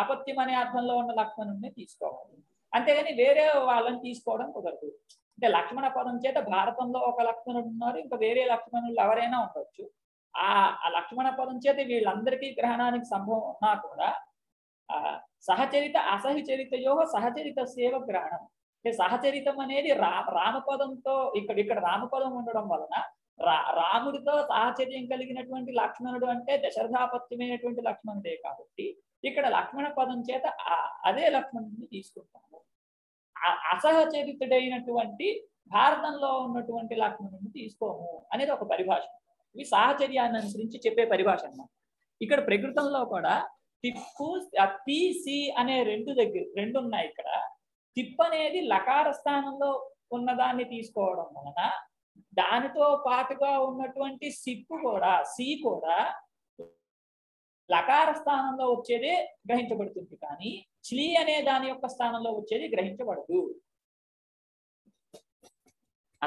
ఆపత్యం అనే అర్థంలో ఉన్న లక్ష్మణుని తీసుకోవాలి. అంతేగాని వేరే వాళ్ళని తీసుకోవడం కుదరదు. అంటే లక్ష్మణ పదం చేత భారతంలో ఒక లక్ష్మణుడు ఉన్నారు, ఇంకా వేరే లక్ష్మణులు ఎవరైనా ఉండొచ్చు. ఆ లక్ష్మణ పదం చేత వీళ్ళందరికీ గ్రహణానికి సంభవం ఉన్నా కూడా ఆ సహచరిత అసహచరితయో సహచరిత సేవ గ్రహణం అంటే సహచరితం అనేది రా రామపదంతో ఇక్కడ ఇక్కడ రామపదం ఉండడం వలన రా రాముడితో సాహచర్యం కలిగినటువంటి లక్ష్మణుడు అంటే దశరథాపత్యమైనటువంటి లక్ష్మణుడే కాబట్టి ఇక్కడ లక్ష్మణ పదం చేత అదే లక్ష్మణుడిని తీసుకుంటాము అసహచరితుడైనటువంటి భారతంలో ఉన్నటువంటి లక్ష్మణుని తీసుకోము అనేది ఒక పరిభాష. ఇవి సాహచర్యాన్ని అనుసరించి చెప్పే పరిభాష అన్నమాట. ఇక్కడ ప్రకృతంలో కూడా తిప్పు తిసి అనే రెండు దగ్గర రెండు ఉన్నాయి. ఇక్కడ తిప్ అనేది లకార స్థానంలో ఉన్నదాన్ని తీసుకోవడం వలన దానితో పాటుగా ఉన్నటువంటి సిప్పు కూడా సి కూడా లకార స్థానంలో వచ్చేదే గ్రహించబడుతుంది, కానీ శ్లీ అనే దాని యొక్క స్థానంలో వచ్చేది గ్రహించబడదు.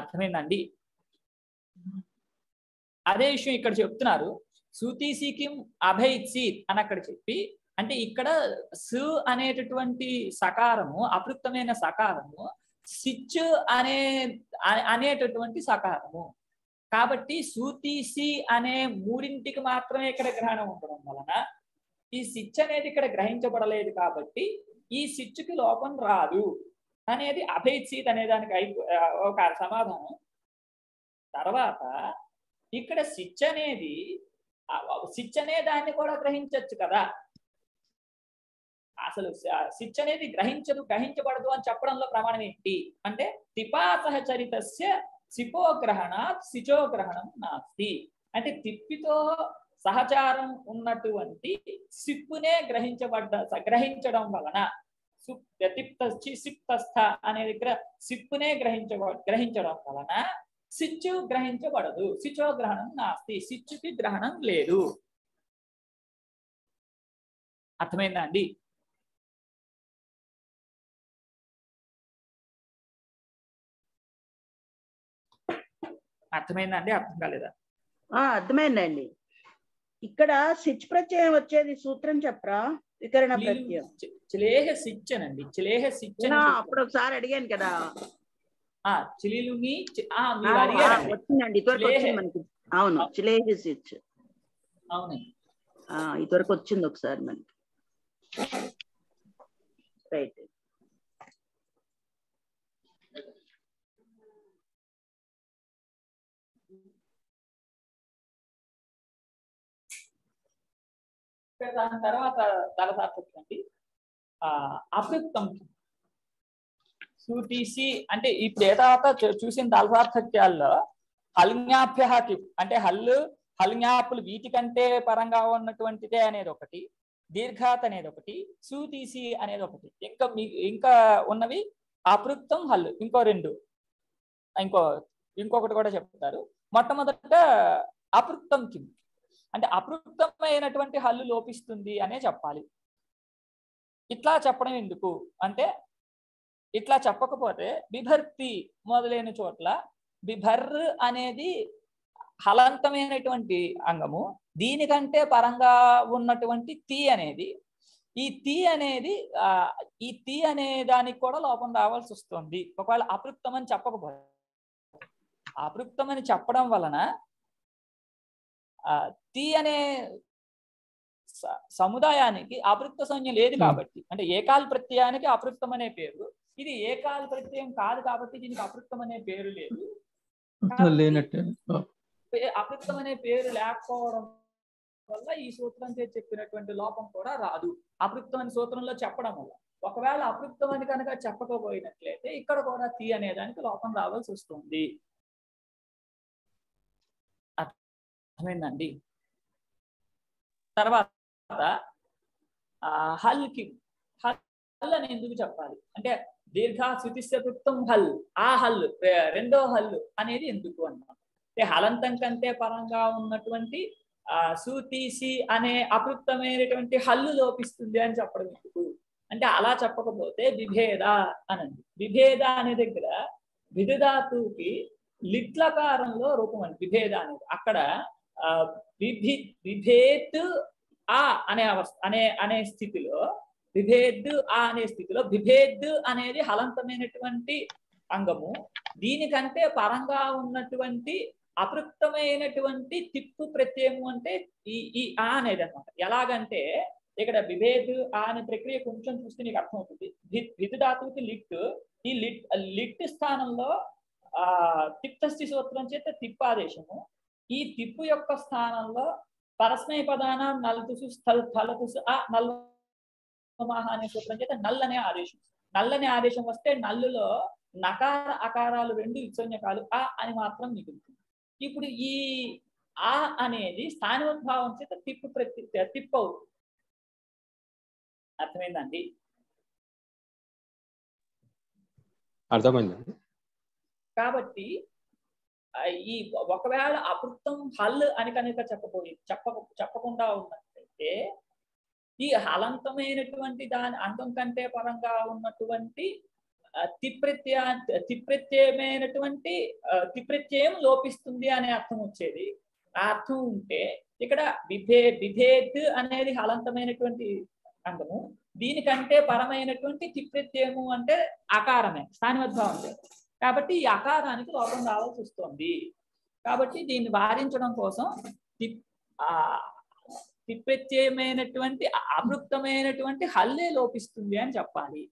అర్థమైందండి? అదే విషయం ఇక్కడ చెప్తున్నారు. సూతీసి కిం అభైత్సి అని అక్కడ చెప్పి, అంటే ఇక్కడ సు అనేటటువంటి సకారము అపృక్తమైన సకారము, సిచ్ అనే అనేటటువంటి సకారము, కాబట్టి సూతీసి అనే మూడింటికి మాత్రమే ఇక్కడ గ్రహణం ఉండడం వలన ఈ సిచ్ అనేది ఇక్కడ గ్రహించబడలేదు, కాబట్టి ఈ సిచ్చుకి లోపం రాదు అనేది అభైత్సీత్ అనే దానికి అయిపో ఒక సమాధానం. తర్వాత ఇక్కడ సిచ్ అనేది సిచ్ అనే దాన్ని కూడా గ్రహించవచ్చు కదా. అసలు సిచ్ అనేది గ్రహించదు గ్రహించబడదు అని చెప్పడంలో ప్రమాణం ఏంటి అంటే తిపాసహచరితస్య సిపోగ్రహణాత్ సిచోగ్రహణం నాస్తి, అంటే తిప్పితో సహచారం ఉన్నటువంటి సిప్పునే గ్రహించబడ్డ గ్రహించడం వలన సిప్తస్థ అనే దగ్గర సిప్పునే గ్రహించ గ్రహించడం వలన సిచ్చు గ్రహించబడదు, సిచోగ్రహణం నాస్తి, సిచ్చుకి గ్రహణం లేదు. అర్థమైందా అండి? అర్థమైందా అండి? అర్థం కాలేదా? అర్థమైందండి. ఇక్కడ సిచ్ ప్రత్యయం వచ్చేది సూత్రం చెప్పరా? వికరణ ప్రత్యయం చిలేహ సిచ్ అనండి. చిలేహ సిచ్ అప్పుడు ఒకసారి అడిగాను కదా. ఆ చిలిలుని ఆ మీరు అడిగారు వచ్చిందండి, ఇదివరకు వచ్చింది మనకి. అవును, చిలేహ సిచ్. అవును, ఆ ఇదివరకు వచ్చింది ఒకసారి మనకి. రైట్. దాని తర్వాత తలసార్థండి అపృక్తం సూటీసి అంటే ఇప్పుడు ఏ తర్వాత చూసిన తలసార్థక్యాల్లో హల్ఞాభ్య అంటే హల్లు హల్ఞాపులు వీటి కంటే పరంగా ఉన్నటువంటిదే అనేది ఒకటి, దీర్ఘాత్ అనేది ఒకటి, సూటీసి అనేది ఒకటి, ఇంకా ఇంకా ఉన్నవి అపృక్తం హల్లు ఇంకో రెండు ఇంకో ఇంకొకటి కూడా చెప్తారు. మొట్టమొదట అపృక్తం కిం అంటే అపృక్తమైనటువంటి హల్లు లోపిస్తుంది అనే చెప్పాలి. ఇట్లా చెప్పడం ఎందుకు అంటే ఇట్లా చెప్పకపోతే బిభర్తి మొదలైన చోట్ల బిభర్ అనేది హలంతమైనటువంటి అంగము, దీనికంటే పరంగా ఉన్నటువంటి తీ అనేది ఈ తీ అనేది ఈ తీ అనే దానికి కూడా లోపం రావాల్సి వస్తుంది ఒకవేళ అపృక్తం అని చెప్పకపోతే. అపృక్తం అని చెప్పడం వలన తీ అనే సముదాయానికి అపృక్త సంజ్ఞ లేదు కాబట్టి, అంటే ఏకాల ప్రత్యయానికి అపృక్తం అనే పేరు, ఇది ఏకాల ప్రత్యయం కాదు కాబట్టి దీనికి అపృక్తం అనే పేరు లేదు. అపృక్తం అనే పేరు లేకపోవడం వల్ల ఈ సూత్రం చేసి చెప్పినటువంటి లోపం కూడా రాదు అపృక్తం అనే సూత్రంలో చెప్పడం వల్ల. ఒకవేళ అపృక్తం అని కనుక చెప్పకపోయినట్లయితే ఇక్కడ కూడా తీ అనే దానికి లోపం రావాల్సి వస్తుంది. అర్థమైందండి? తర్వాత హల్ కి హల్ అని ఎందుకు చెప్పాలి అంటే దీర్ఘ శృతిశృక్తం హల్ ఆ హల్ రెండో హల్ అనేది ఎందుకు అన్నాం అంటే హలంతం కంటే పరంగా ఉన్నటువంటి ఆ సూతీసి అనే అపృక్తమైనటువంటి హల్లు లోపిస్తుంది అని చెప్పడం ఎందుకు అంటే అలా చెప్పకపోతే విభేద అనండి. విభేద అనే దగ్గర విధుధాతుకి లిట్లకారంలో రూపం అండి విభేద అనేది. అక్కడ విభి విభేద్ ఆ అనే అవస్థ అనే అనే స్థితిలో విభేద్ ఆ అనే స్థితిలో విభేద్ అనేది హలంతమైనటువంటి అంగము, దీనికంటే పరంగా ఉన్నటువంటి అపృక్తమైనటువంటి తిప్పు ప్రత్యయము అంటే ఈ ఈ ఆ అనేది అనమాట. ఎలాగంటే ఇక్కడ విభేద్ ఆ అనే ప్రక్రియ కొంచెం చూస్తే నీకు అర్థమవుతుంది. విధుధాతువుకి లిట్ ఈ లిట్ లిట్ స్థానంలో ఆ తిప్తస్థి సూత్రం చేత తిప్పాదేశము, ఈ తిప్పు యొక్క స్థానంలో పరస్మయ పదాన నల్తుసు స్థల్ ఫలతుసు ఆ నల్ అనే సూత్రం చేత నల్ అనే ఆదేశం. నల్లని ఆదేశం వస్తే నల్లులో నకార అకారాలు రెండు ఇత్సన్యకాలు ఆ అని మాత్రం మిగులుతుంది. ఇప్పుడు ఈ ఆ అనేది స్థానియోద్భావం చేత తిప్పు ప్రతి తిప్పవు. అర్థమైందండి? అర్థమైందండి. కాబట్టి ఈ ఒకవేళ అపృత్తం హల్ అని కనుక చెప్పబోయి చెప్ప చెప్పకుండా ఉన్నట్లయితే ఈ అలంతమైనటువంటి దాని అంతం కంటే పరంగా ఉన్నటువంటి తిప్రత్య తిప్రత్యయమైనటువంటి తిప్రత్యయం లోపిస్తుంది అనే అర్థం వచ్చేది. ఆ అర్థం ఉంటే ఇక్కడ బిభే బిభేద్ అనేది అలంతమైనటువంటి అంతము, దీనికంటే పరమైనటువంటి తిప్రత్యయము అంటే ఆకారమే, స్థానియోద్భావం లేదు. కాబట్టి ఈ ఆకారానికి లోపం రావాల్సి వస్తుంది. కాబట్టి దీన్ని వారించడం కోసం తిప్ తిప్రత్యయమైనటువంటి అమృక్తమైనటువంటి హల్లే లోపిస్తుంది అని చెప్పాలి.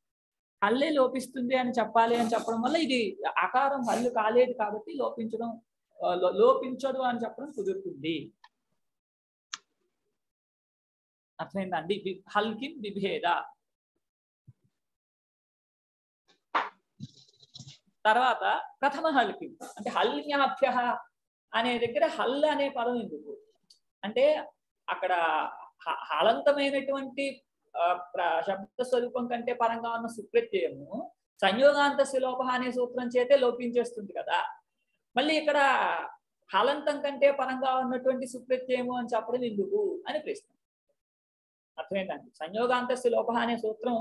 హల్లే లోపిస్తుంది అని చెప్పాలి అని చెప్పడం వల్ల ఇది ఆకారం హల్లు కాలేదు కాబట్టి లోపించడం లోపించదు అని చెప్పడం కుదురుతుంది. అర్థమైందండి? హల్కి విభేద. తర్వాత ప్రథమ హల్కి అంటే హల్యాభ్య అనే దగ్గర హల్ అనే పదం ఎందుకు అంటే అక్కడ హలంతమైనటువంటి శబ్ద స్వరూపం కంటే పరంగా ఉన్న సుప్రత్యయము సంయోగాంత శిలోప అనే సూత్రం చేతే లోపించేస్తుంది కదా. మళ్ళీ ఇక్కడ హలంతం కంటే పరంగా ఉన్నటువంటి సుప్రత్యయము అని చెప్పడం ఎందుకు అని ప్రశ్న. అర్థమైందండి? సంయోగాంత శిలోప అనే సూత్రం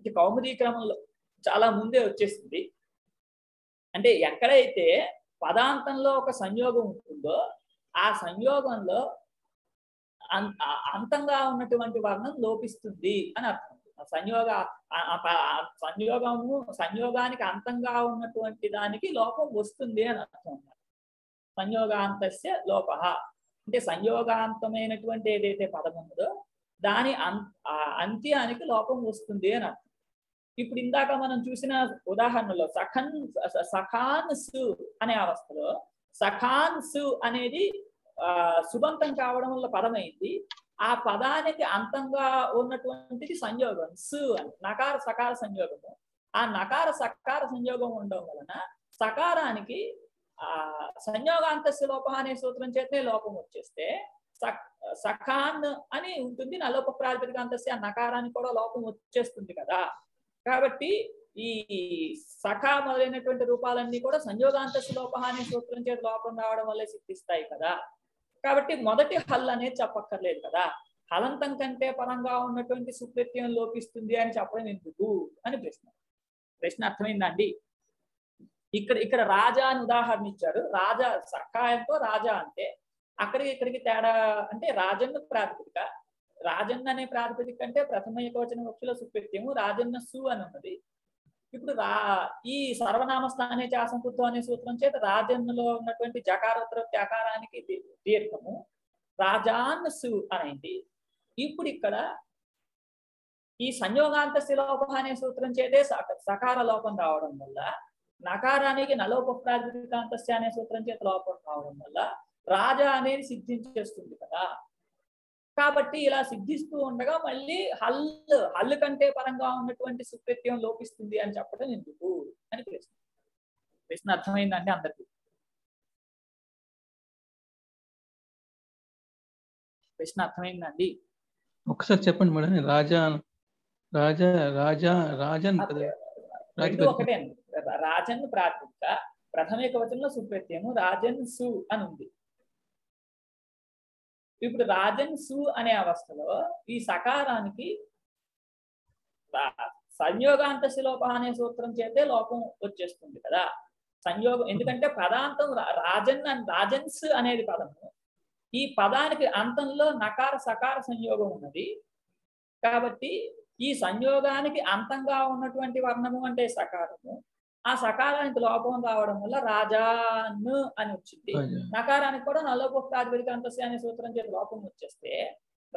ఇది కౌముదీ క్రమంలో చాలా ముందే వచ్చేసింది. అంటే ఎక్కడైతే పదాంతంలో ఒక సంయోగం ఉంటుందో ఆ సంయోగంలో అంతంగా ఉన్నటువంటి వర్ణం లోపిస్తుంది అని అర్థం. సంయోగ సంయోగము సంయోగానికి అంతంగా ఉన్నటువంటి దానికి లోపం వస్తుంది అని అర్థం. సంయోగాంతస్య లోప అంటే సంయోగాంతమైనటువంటి ఏదైతే పదం ఉందో దాని అంత్యానికి లోపం వస్తుంది అని అర్థం. ఇప్పుడు ఇందాక మనం చూసిన ఉదాహరణలో సఖన్ సఖాన్ సు అనే అవస్థలో సఖాన్ సు అనేది సుబంతం కావడం వల్ల పదమైంది. ఆ పదానికి అంతంగా ఉన్నటువంటిది సంయోగం సు అని నకార సకార సంయోగము. ఆ నకార సకార సంయోగం ఉండడం వలన సకారానికి ఆ సంయోగాంత లోపం అనే సూత్రం చేతనే లోపం వచ్చేస్తే సఖాన్ అని ఉంటుంది. నలోప ప్రాతిపదికాంతస్య నకారానికి కూడా లోపం వచ్చేస్తుంది కదా. కాబట్టి ఈ సఖ మొదలైనటువంటి రూపాలన్నీ కూడా సంయోగాంత లోప అనే సూత్రం చేత లోపం రావడం వల్ల సిద్ధిస్తాయి కదా. కాబట్టి మొదటి హల్ అనేది చెప్పక్కర్లేదు కదా. హలంతం కంటే పరంగా ఉన్నటువంటి సుప్రత్యం లోపిస్తుంది అని చెప్పడం ఎందుకు అని ప్రశ్న. ప్రశ్న అర్థమైందండి? ఇక్కడ ఇక్కడ రాజా అని ఉదాహరణ ఇచ్చారు. రాజా సఖాయంతో రాజా అంటే అక్కడికి ఇక్కడికి తేడా అంటే రాజన్న ప్రాతిపదిక రాజన్న అనే ప్రాతిపదిక కంటే ప్రథమ ఏకవచన వృక్షలో సుప్రత్యము రాజన్న సు అని ఉన్నది. ఇప్పుడు రా ఈ సర్వనామ స్థానే చాసంకృతం అనే సూత్రం చేత రాజన్నులో ఉన్నటువంటి జకారోత్తర త్యాకారానికి దీర్ఘము రాజాన్ సు అనేది. ఇప్పుడు ఇక్కడ ఈ సంయోగాంత శిలోపం అనే సూత్రం చేతే సకార లోపం రావడం వల్ల నకారానికి నలోప ప్రాతిపదికాంతస్య అనే సూత్రం చేత లోపం రావడం వల్ల రాజా అనేది సిద్ధించేస్తుంది కదా. కాబట్టి ఇలా సిద్ధిస్తూ ఉండగా మళ్ళీ హల్ హల్ కంటే పరంగా ఉన్నటువంటి సుప్రత్యం లోపిస్తుంది అని చెప్పడం ఎందుకు అని ప్రశ్న. ప్రశ్న అర్థమైందంటే అందరికి? ప్రశ్న అర్థమైందండి? ఒకసారి చెప్పండి మేడం. రాజా రాజా రాజా రాజన్ ఒకటే అండి. రాజన్ ప్రాతిపదిక ప్రథమిక వచనంలో సుప్రత్యము రాజన్ సు అని ఉంది. ఇప్పుడు రాజన్ సు అనే అవస్థలో ఈ సకారానికి సంయోగాంత శిలోప అనే సూత్రం చేతే లోపం వచ్చేస్తుంది కదా. సంయోగం ఎందుకంటే పదాంతం రాజన్ అని రాజన్స్ అనేది పదము. ఈ పదానికి అంతంలో నకార సకార సంయోగం ఉన్నది. కాబట్టి ఈ సంయోగానికి అంతంగా ఉన్నటువంటి వర్ణము అంటే సకారము. ఆ సకారానికి లోపం రావడం వల్ల రాజాను అని వచ్చింది. నకారానికి కూడా నలోప ప్రాతిపదిక అంతస్య అనే సూత్రం చేత లోపం వచ్చేస్తే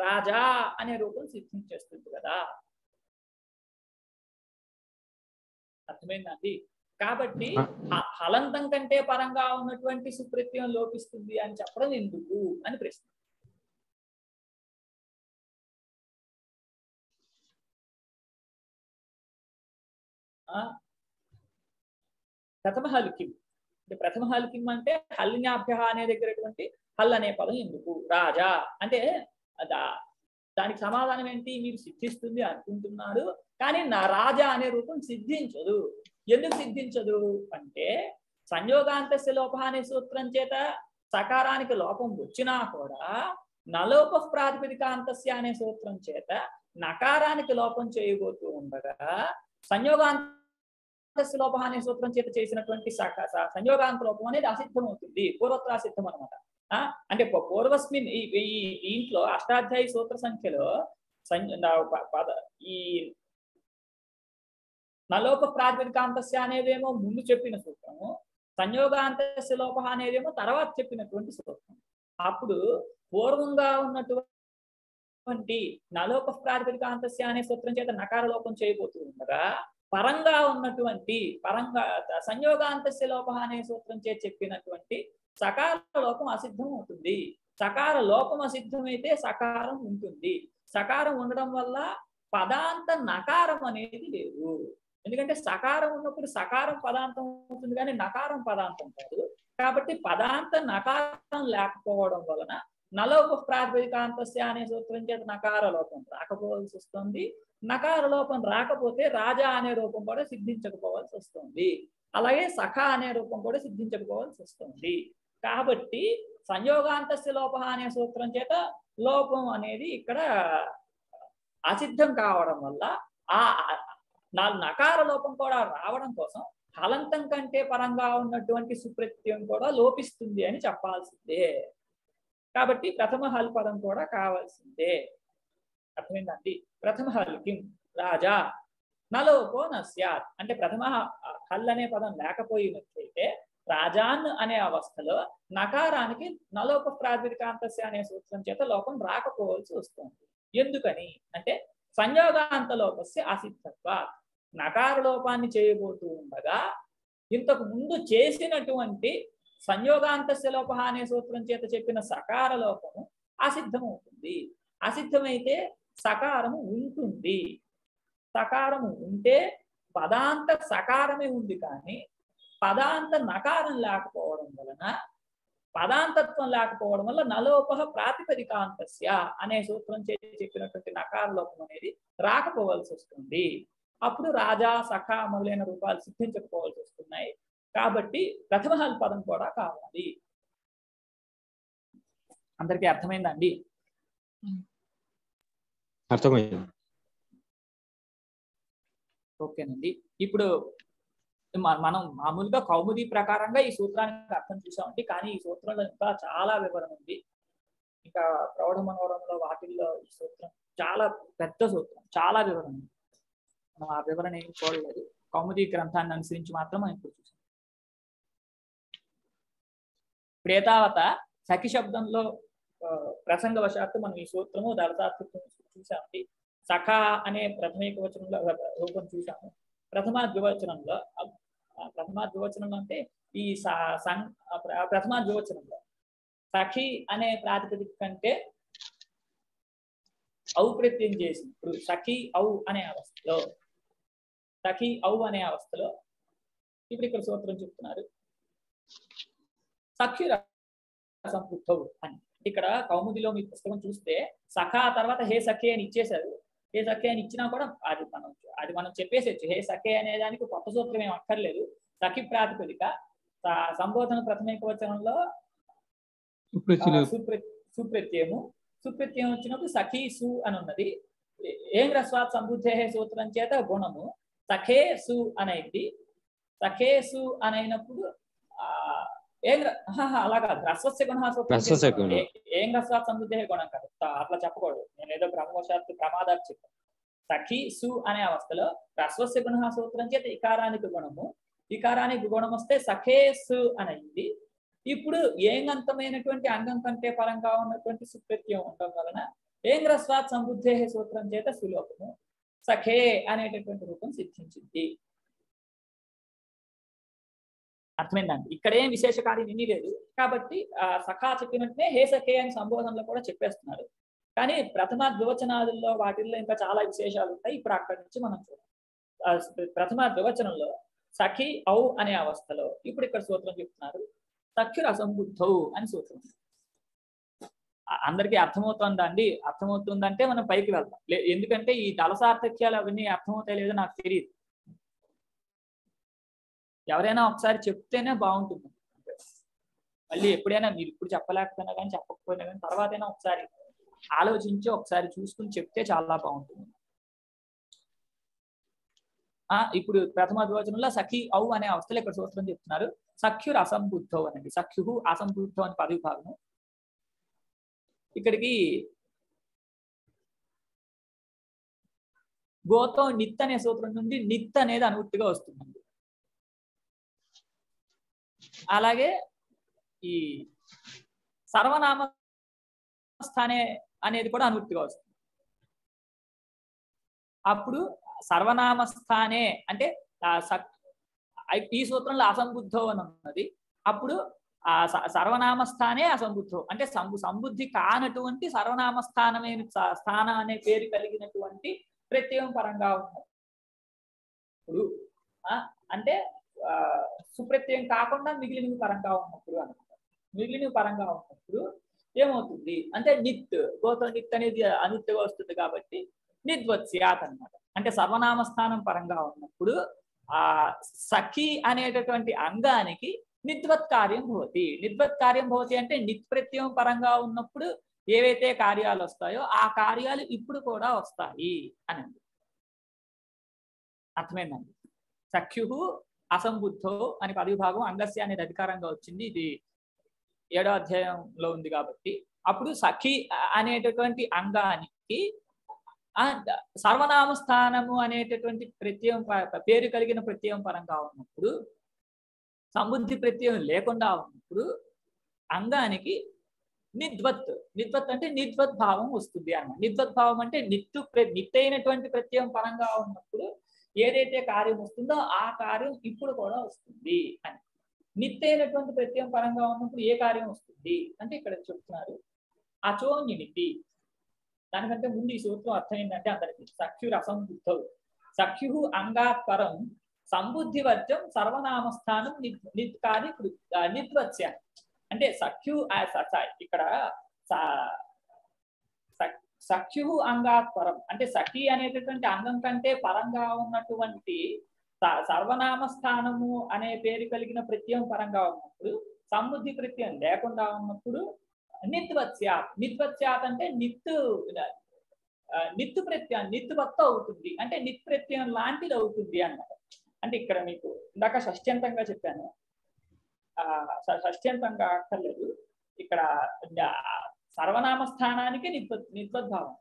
రాజా అనే రూపం సిద్ధించేస్తుంది కదా. అర్థమైందండి? కాబట్టి హలంతం కంటే పరంగా ఉన్నటువంటి సుప్రత్యం లోపిస్తుంది అని చెప్పడం ఎందుకు అని ప్రశ్న. ప్రథమ హల్ కిం అంటే ప్రథమ హల్ కిం అంటే హల్న్యాభ్య అనే దగ్గరటువంటి హల్ అనే పదం ఎందుకు రాజా అంటే దానికి సమాధానం ఏంటి? మీరు సిద్ధిస్తుంది అనుకుంటున్నారు కానీ నా రాజా అనే రూపం సిద్ధించదు. ఎందుకు సిద్ధించదు అంటే సంయోగాంతస్య లోప అనే సూత్రం చేత సకారానికి లోపం వచ్చినా కూడా నలోప ప్రాతిపదికాంతస్య అనే సూత్రం చేత నకారానికి లోపం చేయబోతూ ఉండగా సంయోగాంతస్య లోప అనే సూత్రం చేత చేసినటువంటి సక సంయోగాంత లోపం అనేది అసిద్ధం అవుతుంది, పూర్వత్ర అసిద్ధం అనమాట. అంటే పూర్వస్మిన్ ఈ దీంట్లో అష్టాధ్యాయ సూత్ర సంఖ్యలో ఈ నలోప ప్రాతిపదికాంతస్య అనేదేమో ముందు చెప్పిన సూత్రము, సంయోగాంతస్య లోప అనేదేమో తర్వాత చెప్పినటువంటి సూత్రం. అప్పుడు పూర్వంగా ఉన్నటువంటి నలోప ప్రాతిపదికాంతస్య అనే సూత్రం చేత నకార లోపం చేయబోతూ ఉండగా పరంగా ఉన్నటువంటి పరంగా సంయోగాంతస్య లోప అనే సూత్రం చేత చెప్పినటువంటి సకార లోపం అసిద్ధం అవుతుంది. సకార లోపం అసిద్ధమైతే సకారం ఉంటుంది. సకారం ఉండడం వల్ల పదాంత నకారం అనేది లేదు. ఎందుకంటే సకారం ఉన్నప్పుడు సకారం పదాంతం అవుతుంది కానీ నకారం పదాంతం కాదు. కాబట్టి పదాంత నకారం లేకపోవడం వలన నలోప ప్రాతిపదికాంతస్య అనే సూత్రం చేత నకార లోపం రాకపోవాల్సి వస్తుంది. నకార లోపం రాకపోతే రాజా అనే రూపం కూడా సిద్ధించకపోవాల్సి వస్తుంది. అలాగే సఖ అనే రూపం కూడా సిద్ధించకపోవాల్సి వస్తుంది. కాబట్టి సంయోగాంతస్య లోప అనే సూత్రం చేత లోపం అనేది ఇక్కడ అసిద్ధం కావడం వల్ల ఆ నాలుగు నకార లోపం కూడా రావడం కోసం హలంతం కంటే పరంగా ఉన్నటువంటి సుప్రత్యయం కూడా లోపిస్తుంది అని చెప్పాల్సిందే. కాబట్టి ప్రథమ హల్ పదం కూడా కావాల్సిందే. అర్థమైందండి? ప్రథమ హల్ కిం రాజా నలోపో నస్యాత్ అంటే ప్రథమ హల్ అనే పదం లేకపోయినట్లయితే రాజాన్ అనే అవస్థలో నకారానికి నలోప ప్రాతిపదికాంతస్య అనే సూత్రం చేత లోపం రాకపోవాల్సి వస్తుంది. ఎందుకని అంటే సంయోగాంత లోపస్య అసిద్ధత్వ నకార లోపాన్ని చేయబోతూ ఉండగా ఇంతకు ముందు చేసినటువంటి సంయోగాంతస్య లోప అనే సూత్రం చేత చెప్పిన సకార లోపము అసిద్ధం అవుతుంది. అసిద్ధమైతే సకారము ఉంటుంది. సకారము ఉంటే పదాంత సకారమే ఉంది కానీ పదాంత నకారం లేకపోవడం వలన పదాంతత్వం లేకపోవడం వల్ల నలోప ప్రాతిపదికాంతస్య అనే సూత్రం చేసి చెప్పినటువంటి నకార లోపం అనేది రాకపోవాల్సి వస్తుంది. అప్పుడు రాజా సఖ మొదలైన రూపాలు సిద్ధించకపోవాల్సి వస్తున్నాయి. కాబట్టి ప్రథమ హల్ పదం కూడా కావాలి. అందరికీ అర్థమైందండి? అర్థమైంది. ఓకేనండి. ఇప్పుడు మనం మామూలుగా కౌముది ప్రకారంగా ఈ సూత్రానికి అర్థం చూసామండి. కానీ ఈ సూత్రంలో ఇంకా చాలా వివరణ ఉంది. ఇంకా ప్రౌఢ మనోరంలో వాటిల్లో ఈ సూత్రం చాలా పెద్ద సూత్రం, చాలా వివరణ ఉంది. మనం ఆ వివరణ ఏం చూడలేదు. కౌముది గ్రంథాన్ని అనుసరించి మాత్రం మనం ఇప్పుడు చూసాం. ప్రేతావత సఖి శబ్దంలో ప్రసంగవశాత్తు మనం ఈ సూత్రము దళతార్థం చూసామండి. సఖ అనే ప్రథమేక వచనంలో రూపం చూసాము. ప్రథమా ద్వివచనంలో ప్రథమా ద్వివచనం అంటే ఈ ప్రథమా ద్వివచనంలో సఖి అనే ప్రాతిపదిక కంటే ఔ ప్రత్యయం చేసినప్పుడు సఖి ఔ అనే అవస్థలో సఖి ఔ అనే అవస్థలో ఇప్పుడు ఇక్కడ సూత్రం చెప్తున్నారు సఖి సంపృక్త అని. ఇక్కడ కౌముదిలో మీ పుస్తకం చూస్తే సఖ తర్వాత హే సఖి అని ఇచ్చేశారు. హే సఖి అని ఇచ్చినా కూడా అది మనం అది మనం చెప్పేసేచ్చు. హే సఖి అనే దానికి కొత్త సూత్రం ఏం అక్కర్లేదు. సఖి ప్రాతిపదిక సంబోధన ప్రథమేక వచనంలో సుప్రత్యయము సుప్రత్యయం వచ్చినప్పుడు సఖీ సు అని ఉన్నది. ఏం రస్వాత్ సంబుద్ధే సూత్రం చేత గుణము సఖే సు అనేది సఖే సు అనైనప్పుడు ఆ ఏం అలా కాదు రస్వస్య గుణ సూత్రం ఏం రస్వాత్ సంబుద్ధే గుణం కాదు అట్లా చెప్పకూడదు. నేనేదో బ్రహ్మవశాత్తు ప్రమాదాలు చెప్పాను. సఖీ సు అనే అవస్థలో రస్వస్య గుణ సూత్రం చేత ఇకారానికి గుణము ఇకారానికి గుణం వస్తే సఖే సు అనేది. ఇప్పుడు ఏంగంతమైనటువంటి అంగం కంటే పరంగా ఉన్నటువంటి సుప్రత్యం ఉండడం వలన ఏం రస్వాత్ సంబుద్ధే సూత్రం చేత సులోపము సఖే అనేటటువంటి రూపం సిద్ధించింది. అర్థమైందండి? ఇక్కడేం విశేష కార్యం ఏమీ లేదు. కాబట్టి ఆ సఖా చెప్పినట్టునే హే సఖే అని సంబోధనలో కూడా చెప్పేస్తున్నారు. కానీ ప్రథమ ద్వివచనాదుల్లో వాటిల్లో ఇంకా చాలా విశేషాలు ఉంటాయి. ఇప్పుడు అక్కడి నుంచి మనం చూడాలి. ప్రథమ ద్వవచనంలో సఖి ఔ అనే అవస్థలో ఇప్పుడు ఇక్కడ సూత్రం చెప్తున్నారు సఖ్యురసంబుద్ధౌ అని సూత్రం. అందరికీ అర్థమవుతుందా అండి? అర్థమవుతుందంటే మనం పైకి వెళ్తాం. ఎందుకంటే ఈ దళసార్థక్యాలు అవన్నీ అర్థమవుతాయి లేదో నాకు తెలియదు, ఎవరైనా ఒకసారి చెప్తేనే బాగుంటుంది. మళ్ళీ ఎప్పుడైనా మీరు ఇప్పుడు చెప్పలేకపోయినా కానీ చెప్పకపోయినా కానీ తర్వాత అయినా ఒకసారి ఆలోచించి ఒకసారి చూసుకుని చెప్తే చాలా బాగుంటుంది. ఆ ఇప్పుడు ప్రథమ ద్వచనంలో సఖి ఔ అనే అవస్థలు ఇక్కడ సూత్రం చెప్తున్నారు సఖ్యుర్ అసంబుద్ధవు అనండి. సఖ్యు అసంబుద్ధం అని పదవిభాగం. ఇక్కడికి గోతో నిత్ అనే సూత్రం నుండి నిత్ అనేది అనువృత్తిగా వస్తుందండి. అలాగే ఈ సర్వనామ స్థానే అనేది కూడా అనువృత్తిగా వస్తుంది. అప్పుడు సర్వనామ స్థానే అంటే ఈ సూత్రంలో అసంబుద్ధం అని ఉన్నది. అప్పుడు ఆ సర్వనామ స్థానే అసంబుద్ధం అంటే సంబు సంబుద్ధి కానటువంటి సర్వనామ స్థానమైన స్థాన అనే పేరు కలిగినటువంటి ప్రత్యయం పరంగా ఉన్నది. ఇప్పుడు అంటే సుప్రత్యయం కాకుండా మిగిలిన పరంగా ఉన్నప్పుడు అనుకుంటారు. మిగిలిన పరంగా ఉన్నప్పుడు ఏమవుతుంది అంటే నిత్ గోత్ర నిత్ అనేది అనుత్తిగా వస్తుంది కాబట్టి నిద్వత్స్యాత్ అనమాట. అంటే సర్వనామ స్థానం పరంగా ఉన్నప్పుడు ఆ సఖి అనేటటువంటి అంగానికి నిద్వత్ కార్యం భవతి. నిద్వత్ కార్యం భవతి అంటే నిత్ ప్రత్యయం పరంగా ఉన్నప్పుడు ఏవైతే కార్యాలు వస్తాయో ఆ కార్యాలు ఇప్పుడు కూడా వస్తాయి అనండి. అర్థమైందండి? సఖ్యు అసంబుద్ధో అని పదవిభాగం అంగస్య అనేది అధికారంగా వచ్చింది. ఇది ఏడో అధ్యాయంలో ఉంది కాబట్టి అప్పుడు సఖి అనేటటువంటి అంగానికి సర్వనామ స్థానము అనేటటువంటి ప్రత్యయం పేరు కలిగిన ప్రత్యయం పరంగా ఉన్నప్పుడు సంబుద్ధి ప్రత్యయం లేకుండా ఉన్నప్పుడు అంగానికి నిద్వత్ నిద్వత్ అంటే నిద్వత్ భావం వస్తుంది అన్నమాట. నిద్వత్ భావం అంటే నిత్తు నిత్తైనటువంటి ప్రత్యయం పరంగా ఉన్నప్పుడు ఏదైతే కార్యం వస్తుందో ఆ కార్యం ఇప్పుడు కూడా వస్తుంది అని. నిత్తైనటువంటి ప్రత్యయం పరంగా ఉన్నప్పుడు ఏ కార్యం వస్తుంది అంటే ఇక్కడ చెప్తున్నారు అచోన్యునితి. దానికంటే ముందు ఈ సూత్రం అర్థమైందంటే అందరికి సఖ్యురసంబుద్ధౌ సఖ్యు అంగాత్పరం సంబుద్ధివర్జం సర్వనామస్థానం నిత్కాది నిత్వత్స్య అంటే సఖ్యు ఇక్కడ సఖ్యు అంగాత్పరం అంటే సఖి అనేటటువంటి అంగం కంటే పరంగా ఉన్నటువంటి సర్వనామస్థానము అనే పేరు కలిగిన ప్రత్యయం పరంగా ఉన్నప్పుడు సంబుద్ధి ప్రత్యయం లేకుండా ఉన్నప్పుడు నిత్వత్స్యాత్ నిత్వత్స్యాత్ అంటే నిత్తు నిత్తు ప్రత్యయం నిత్వత్త అవుతుంది అంటే నిత్ ప్రత్యయం లాంటిది అవుతుంది అన్నమాట. అంటే ఇక్కడ మీకు ఇందాక షష్ట్యంతంగా చెప్పాను, ఆ షష్ట్యంతంగా అక్కర్లేదు. ఇక్కడ సర్వనామ స్థానానికి నిత్వ నిత్వద్భావం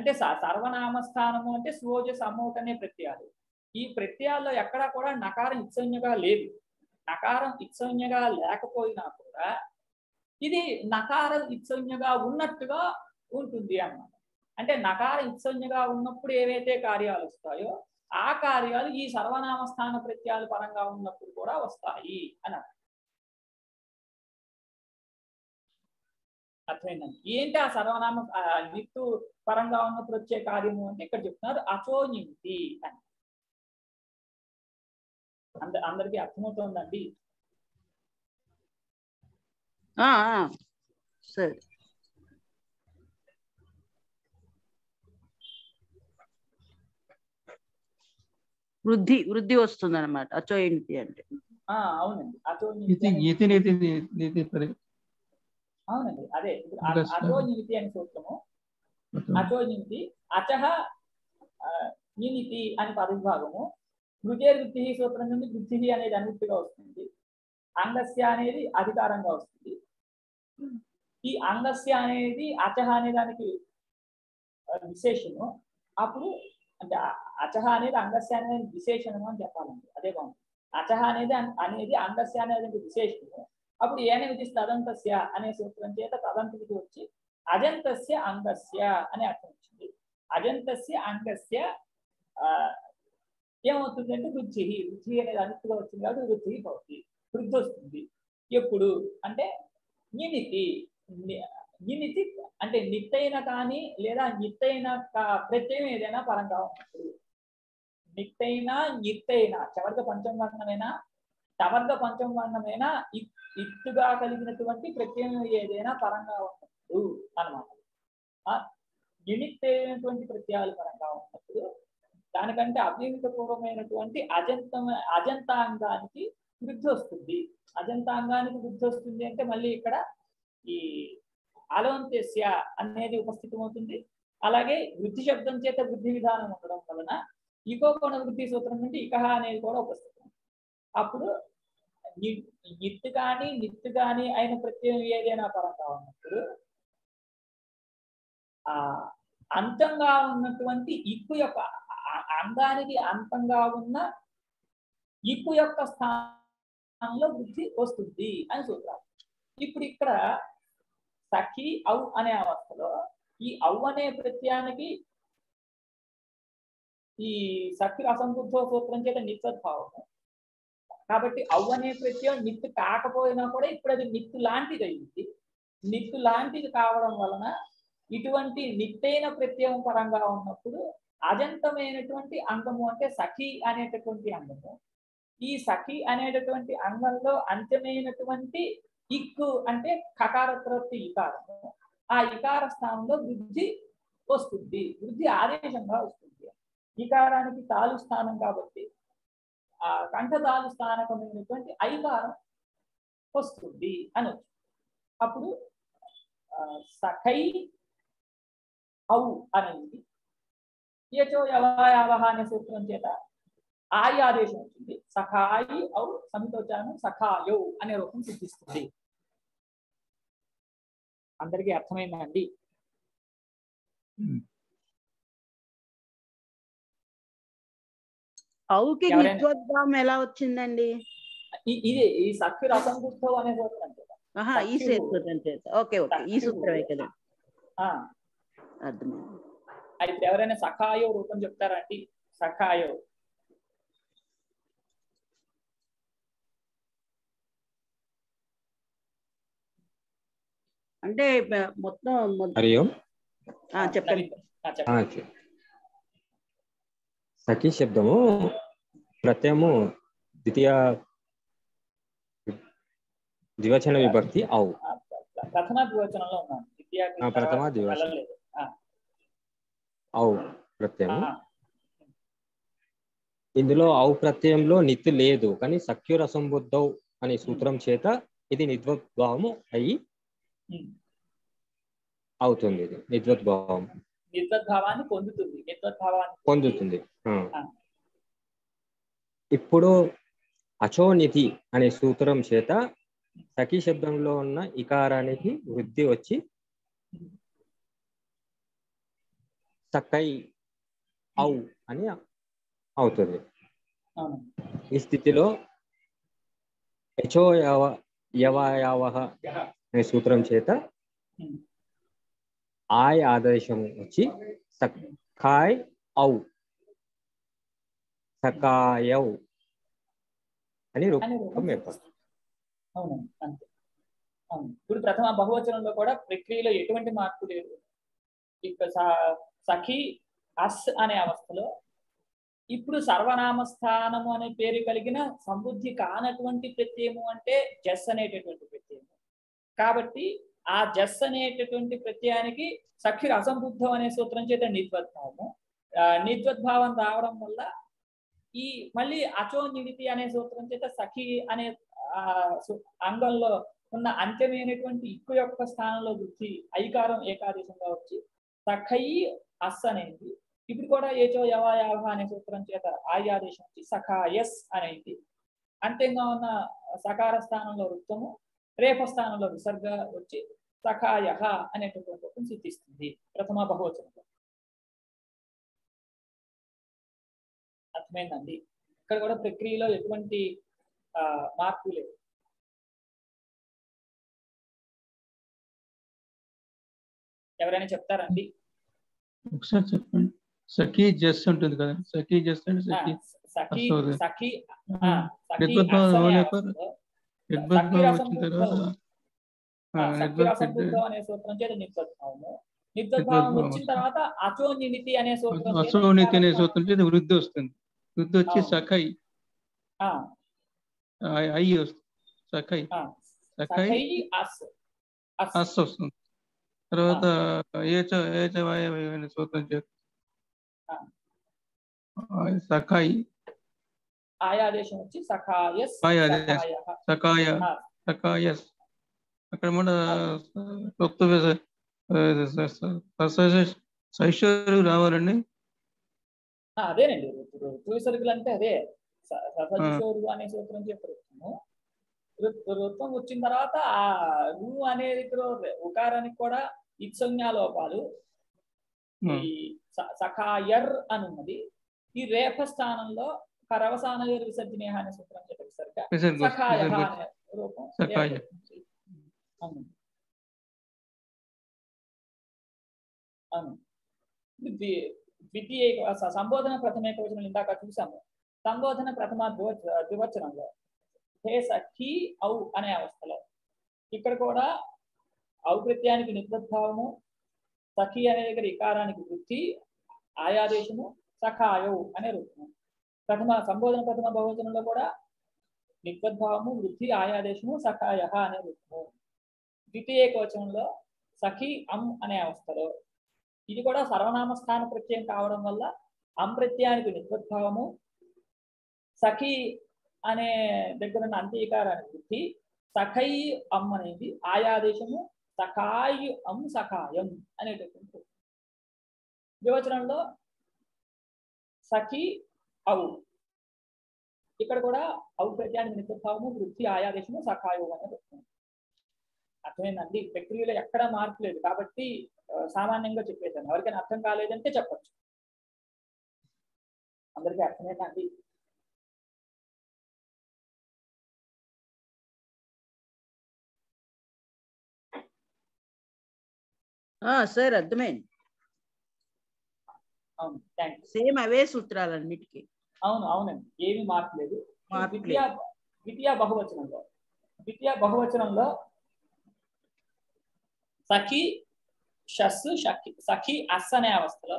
అంటే సర్వనామ స్థానము అంటే స్వోజ సమూహ అనే ప్రత్యయాలు. ఈ ప్రత్యయాల్లో ఎక్కడా కూడా నకారం ఇత్సన్యగా లేదు. నకారం ఇత్సన్యగా లేకపోయినా కూడా ఇది నకారం ఇత్సన్యగా ఉన్నట్టుగా ఉంటుంది అన్నమాట. అంటే నకారం ఇత్సన్యగా ఉన్నప్పుడు ఏవైతే కార్యాలు వస్తాయో ఆ కార్యాలు ఈ సర్వనామ స్థాన ప్రత్యయాల పరంగా ఉన్నప్పుడు కూడా వస్తాయి అని అర్థమైందండి. ఏంటి ఆ సర్వనామ నిత్తు పరంగా ఉన్నప్పుడు వచ్చే కార్యము అంటే ఇక్కడ చెప్తున్నారు అచోన్యునితి అని. అంద అందరికి అర్థమవుతుందండి? సరే వృద్ధి వృద్ధి వస్తుంది అనమాట అచోన్యునితి అంటే. అవునండి అచోన్యునితి అవునండి అదే అచోన్యునితి అని సూత్రము. అచోన్యునితి అచహ యునితి అని పదవిభాగము. వృద్ధే వృద్ధి సూత్రం నుండి వృద్ధి అనేది అనువృత్తిగా వస్తుంది. అంగస్య అనేది అధికారంగా వస్తుంది. ఈ అంగస్య అనేది అచహ అనే దానికి విశేషము. అప్పుడు అంటే అచహ అనేది అంగస్య అనేది విశేషణము అని చెప్పాలండి. అదే బాగుంది. అచహ అనేది అనేది అంగస్య అనేది విశేషణము. అప్పుడు ఏనేది తదంతస్య అనే సూత్రం చేత తదంతికి వచ్చి అజంతస్య అంగస్య అనే అర్థం వచ్చింది. అజంతస్య అంగస్య ఏమవుతుంది అంటే వృద్ధి వృద్ధి అనేది అనుగా వచ్చింది కాబట్టి వృద్ధి భవతి వృద్ధి వస్తుంది. ఎప్పుడు అంటే నినితి నినితి అంటే నిత్తైన కానీ లేదా నిత్తైన ప్రత్యయం ఏదైనా పరంగా ఉన్నప్పుడు నిత్తైన ఇత్తైన చవర్గ పంచమవర్ణమైన చవర్గ పంచమవర్ణమైన ఇత్తుగా కలిగినటువంటి ప్రత్యయం ఏదైనా పరంగా ఉండదు అన్నమాట. నిమిత్తైనటువంటి ప్రత్యయాలు పరంగా ఉన్నప్పుడు దానికంటే అవ్యక్త పూర్వమైనటువంటి అజంత అజంతాంగానికి వృద్ధి వస్తుంది. అజంతాంగానికి వృద్ధి వస్తుంది అంటే మళ్ళీ ఇక్కడ ఈ అలోంతేస్య అనేది ఉపస్థితం అవుతుంది. అలాగే వృద్ధి శబ్దం చేత వృద్ధి విధానం ఉండడం వలన ఇకోకోణ వృద్ధి సూత్రం నుండి ఇకహ అనేది కూడా ఉపస్థితం. అప్పుడు నిత్తు కానీ నిత్తు కానీ అయిన ప్రత్యయం ఏదైనా పరంగా ఉన్నప్పుడు ఆ అంతంగా ఉన్నటువంటి ఇక్కు యొక్క అంగానికి అంతంగా ఉన్న ఇక్కు యొక్క స్థానంలో వృద్ధి వస్తుంది అని సూత్రాలు. ఇప్పుడు ఇక్కడ సఖి అవు అనే అవస్థలో ఈ అవు అనే ప్రత్యయానికి ఈ సఖి అసంబుద్ధ సూత్రం చేత నిత్సద్భావం కాబట్టి అవు అనే ప్రత్యయం నిత్తు కాకపోయినా కూడా ఇప్పుడు అది నిత్తు లాంటిది అయింది. నిత్తు లాంటిది కావడం వలన ఇటువంటి నిత్తైన ప్రత్యయం పరంగా ఉన్నప్పుడు అజంతమైనటువంటి అంగము అంటే సఖి అనేటటువంటి అంగము. ఈ సఖి అనేటటువంటి అంగంలో అంత్యమైనటువంటి ఇక్కు అంటే కకారత్రోక్తి ఇకారము. ఆ ఇకార స్థానంలో వృద్ధి వస్తుంది, వృద్ధి ఆదేశంగా వస్తుంది. ఇకారానికి తాలు స్థానం కాబట్టి ఆ కంఠ తాలు స్థానకమైనటువంటి ఐకారం వస్తుంది అని వచ్చింది. అప్పుడు సఖై అవు అనేది యచో యవయావహ అనే సూత్రం చేత ఆయి ఆదేశం వచ్చింది. సఖాయి అవు సమితోచానం సఖాయో అనే రూపం సిద్ధిస్తుంది. అందరికీ అర్థమైందా అండి? అవుకి నిత్యోద్భావం ఎలా వచ్చిందండి? ఇదే ఈ సఖ్య రసంగుత్వం అనే సూత్రం చేత ఈ సూత్రం చేత ఓకే ఓకే ఈ సూత్రమే కదా అర్థమైంది. అయితే ఎవరైనా సఖాయో రూపం చెప్తారా అండి? సఖాయో అంటే మొత్తం చెప్పండి. సఖీ శబ్దము ప్రత్యయము ద్వితీయ ద్వివచన విభక్తి అవు ప్రథమ ద్వివచనంలో ఉన్నాను. ప్రథమ ద్వివచనం అవు ప్రత్యయము. ఇందులో అవు ప్రత్యయంలో నిత్తు లేదు కానీ సఖ్యుర అసంబుద్ధవు అనే సూత్రం చేత ఇది నిద్వద్భావము అయి అవుతుంది. ఇది నిద్వద్భావం నిద్వద్భావాన్ని పొందుతుంది నిద్వద్భావాన్ని పొందుతుంది ఇప్పుడు అచోనితి అనే సూత్రం చేత సఖీ శబ్దంలో ఉన్న ఇకారానికి వృద్ధి వచ్చి సఖై ఔ అని అవుతుంది. ఈ స్థితిలో యచో యవ యవయావహ అనే సూత్రం చేత ఆయ్ ఆదేశం వచ్చి సఖాయ్ ఔ సఖాయౌ అని రూపం ఏర్పడుతుంది. ఇప్పుడు ప్రథమ బహువచనంలో కూడా ప్రక్రియలో ఎటువంటి మార్పు లేదు. ఇక్కడ సఖి అస్ అనే అవస్థలో ఇప్పుడు సర్వనామ స్థానము అనే పేరు కలిగిన సంబుద్ధి కానటువంటి ప్రత్యయము అంటే జస్ అనేటటువంటి ప్రత్యయము. కాబట్టి ఆ జస్ అనేటటువంటి ప్రత్యయానికి సఖ్యుల అసంబుద్ధం అనే సూత్రం చేత నిద్వద్భావము నిద్వద్భావం రావడం వల్ల ఈ మళ్ళీ అచోనిడితి అనే సూత్రం చేత సఖి అనే అంగంలో ఉన్న అంత్యమైనటువంటి ఇక్కు యొక్క స్థానంలో వృద్ధి ఐకారం ఏకాదేశంగా వచ్చి సఖయి అస్ అనేది ఇప్పుడు కూడా ఏచో యవయావహ అనే సూత్రం చేత ఆయ్ ఆదేశం వచ్చి సఖాయస్ అనేది అంత్యంగా ఉన్న సకార స్థానంలో వృత్తము రేప స్థానంలో విసర్గ వచ్చి సఖాయ అనేటటువంటి రూపం సిద్ధిస్తుంది ప్రథమ బహువచనంలో. అర్థమైందండి? ఇక్కడ కూడా ప్రక్రియలో ఎటువంటి మార్పు లేదు. ఎవరైనా చెప్తారండి? ఒకసారి చెప్పండి. సఖీ జస్ ఉంటుంది కదా, సఖీ జస్ అంటే సఖీ సఖీ సఖీ ఆ అనే సూత్రం చేత నిద్వద్భావము నిద్వద్భావం వచ్చిన తర్వాత అచోనితి అనే సూత్రం అచోనితి అనే సూత్రం చేత వృద్ధి వస్తుంది. వచ్చి సఖై అయ్యి సఖై సఖై అస్ వస్తుంది. తర్వాత ఏచ ఏచ వాయని సూత్రం చేస్తుంది. సఖై ఆయాదేశం వచ్చి సఖాయస్ సఖాయ సఖాయస్. అక్కడ మన సైసరుగు రావాలండి. అదేనండి ఋతుసరుకులు అంటే అదే ససరుగు అనే సూత్రం చెప్పాము. ఋత్వం వచ్చిన తర్వాత ఆ రు అనేది ఉకారానికి కూడా ఇత్సంజ్ఞా లోపాలు ఈ సఖాయర్ అని ఉన్నది. ఈ రేఫ స్థానంలో పరవసాన విసర్జనేహ అనే సూత్రం చెప్పేసరికి సఖాయ అనే రూపం. అవును అవును ద్వితీయ సంబోధన ప్రథమ ఏకవచనం ఇందాక చూసాము. సంబోధన ప్రథమ ద్వ ద్వివచనంలో హే సఖీ ఔ అనే అవస్థలో ఇక్కడ కూడా ఔకృత్యానికి నిద్రద్భావము, సఖీ అనే దగ్గర ఇకారానికి వృత్తి, ఆయాదేశము, సఖాయౌ అనే రూపం. ప్రథమ సంబోధన ప్రథమ బహువచనంలో కూడా నిద్రద్భావము, వృద్ధి, ఆయాదేశము, సఖాయ అనే రూపము. ద్వితీయ ఏకవచనంలో సఖీ అం అనే అవస్థలో ఇది కూడా సర్వనామ స్థాన ప్రత్యయం కావడం వల్ల అం ప్రత్యయానికి నిద్రద్భావము, సఖీ అనే దగ్గరున్న అంత్యకారానికి వృత్తి, సఖై అం అనేది ఆయాదేశము, సఖాయు అం సఖాయం అనేటటువంటి వివచనంలో సఖీ ఔ ఇక్కడ కూడా ఔ ప్రత్యయానికి నిద్రద్భావము, వృద్ధి, ఆయాదేశము, సఖాయు అనేది అర్థమైందండి. ప్రక్రియలో ఎక్కడా మార్పు లేదు కాబట్టి సామాన్యంగా చెప్పేసాను. ఎవరికైనా అర్థం కాలేదంటే చెప్పచ్చు. అందరికీ అర్థమైందండి. సార్ అర్థమైంది. అవును సేమ్ అవే సూత్రాలు అన్నిటికీ. అవును అవునండి ఏమి మార్పు లేదు. ద్వితీయ ద్వితీయ బహువచనంలో ద్వితీయ బహువచనంలో సఖీ షస్ సఖీ అస్ అనే అవస్థలో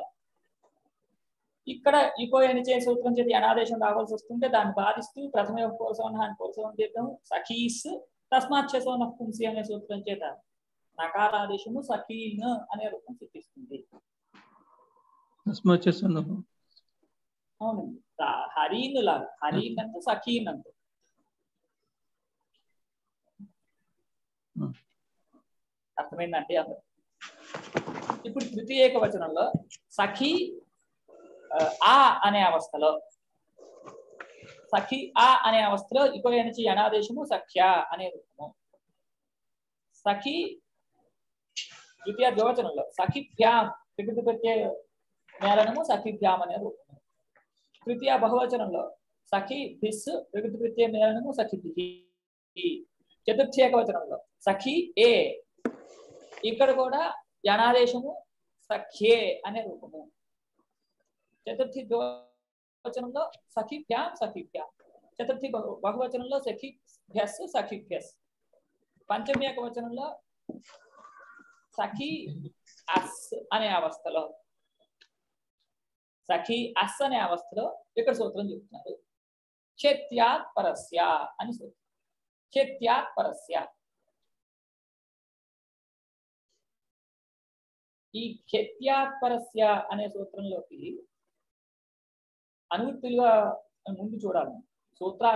ఇక్కడ ఇకో ఎన్ని చే సూత్రం చేతి అనాదేశం రావాల్సి వస్తుంటే దాన్ని బాధిస్తూ ప్రథమ కోసవన్న కోసవం చేద్దాం. సఖీస్ తస్మాత్ చేసవన్న పుంసి అనే సూత్రం చేత నకారాదేశము సఖీన్ అనే రూపం సిద్ధిస్తుంది. అవునండి హరీన్ లాగా హరీన్ అంటూ సఖీన్ అంటూ అర్థమైందండి. అందరు ఇప్పుడు తృతీయ ఏకవచనంలో సఖీ ఆ అనే అవస్థలో సఖీ ఆ అనే అవస్థలో ఇకో నుంచి అనాదేశము సఖ్య అనే రూపము. సఖీ ద్వితీయ ద్వివచనంలో సఖిభ్యాం వికృతి ప్రత్యయ మేళనము సఖిభ్యాం అనే రూపము. తృతీయ బహువచనంలో సఖీ భిస్ వికృతి ప్రత్యయ మేళనము సఖిభి. చతుర్థ ఏకవచనంలో సఖీ ఏ ఇక్కడ కూడా యనాదేశము సఖ్యే అనే రూపము. చతుర్థి బహువచనంలో సఖిభ్యాం సఖిభ్యాం, చతుర్థి బహువచనంలో సఖిభ్యస్ సఖిభ్యస్, పంచమి ఏకవచనంలో సఖీ అస్ అనే అవస్థలో సఖీ అస్ అనే అవస్థలో ఇక్కడ సూత్రం చెప్తున్నారు. చేత్యాత్ పరస్య అని సూత్రం. చేత్యాత్ పరస్య ఈ క్షేత్యాత్పరస్య అనే సూత్రంలోకి అనువృత్తులుగా ముందు చూడాలి. సూత్ర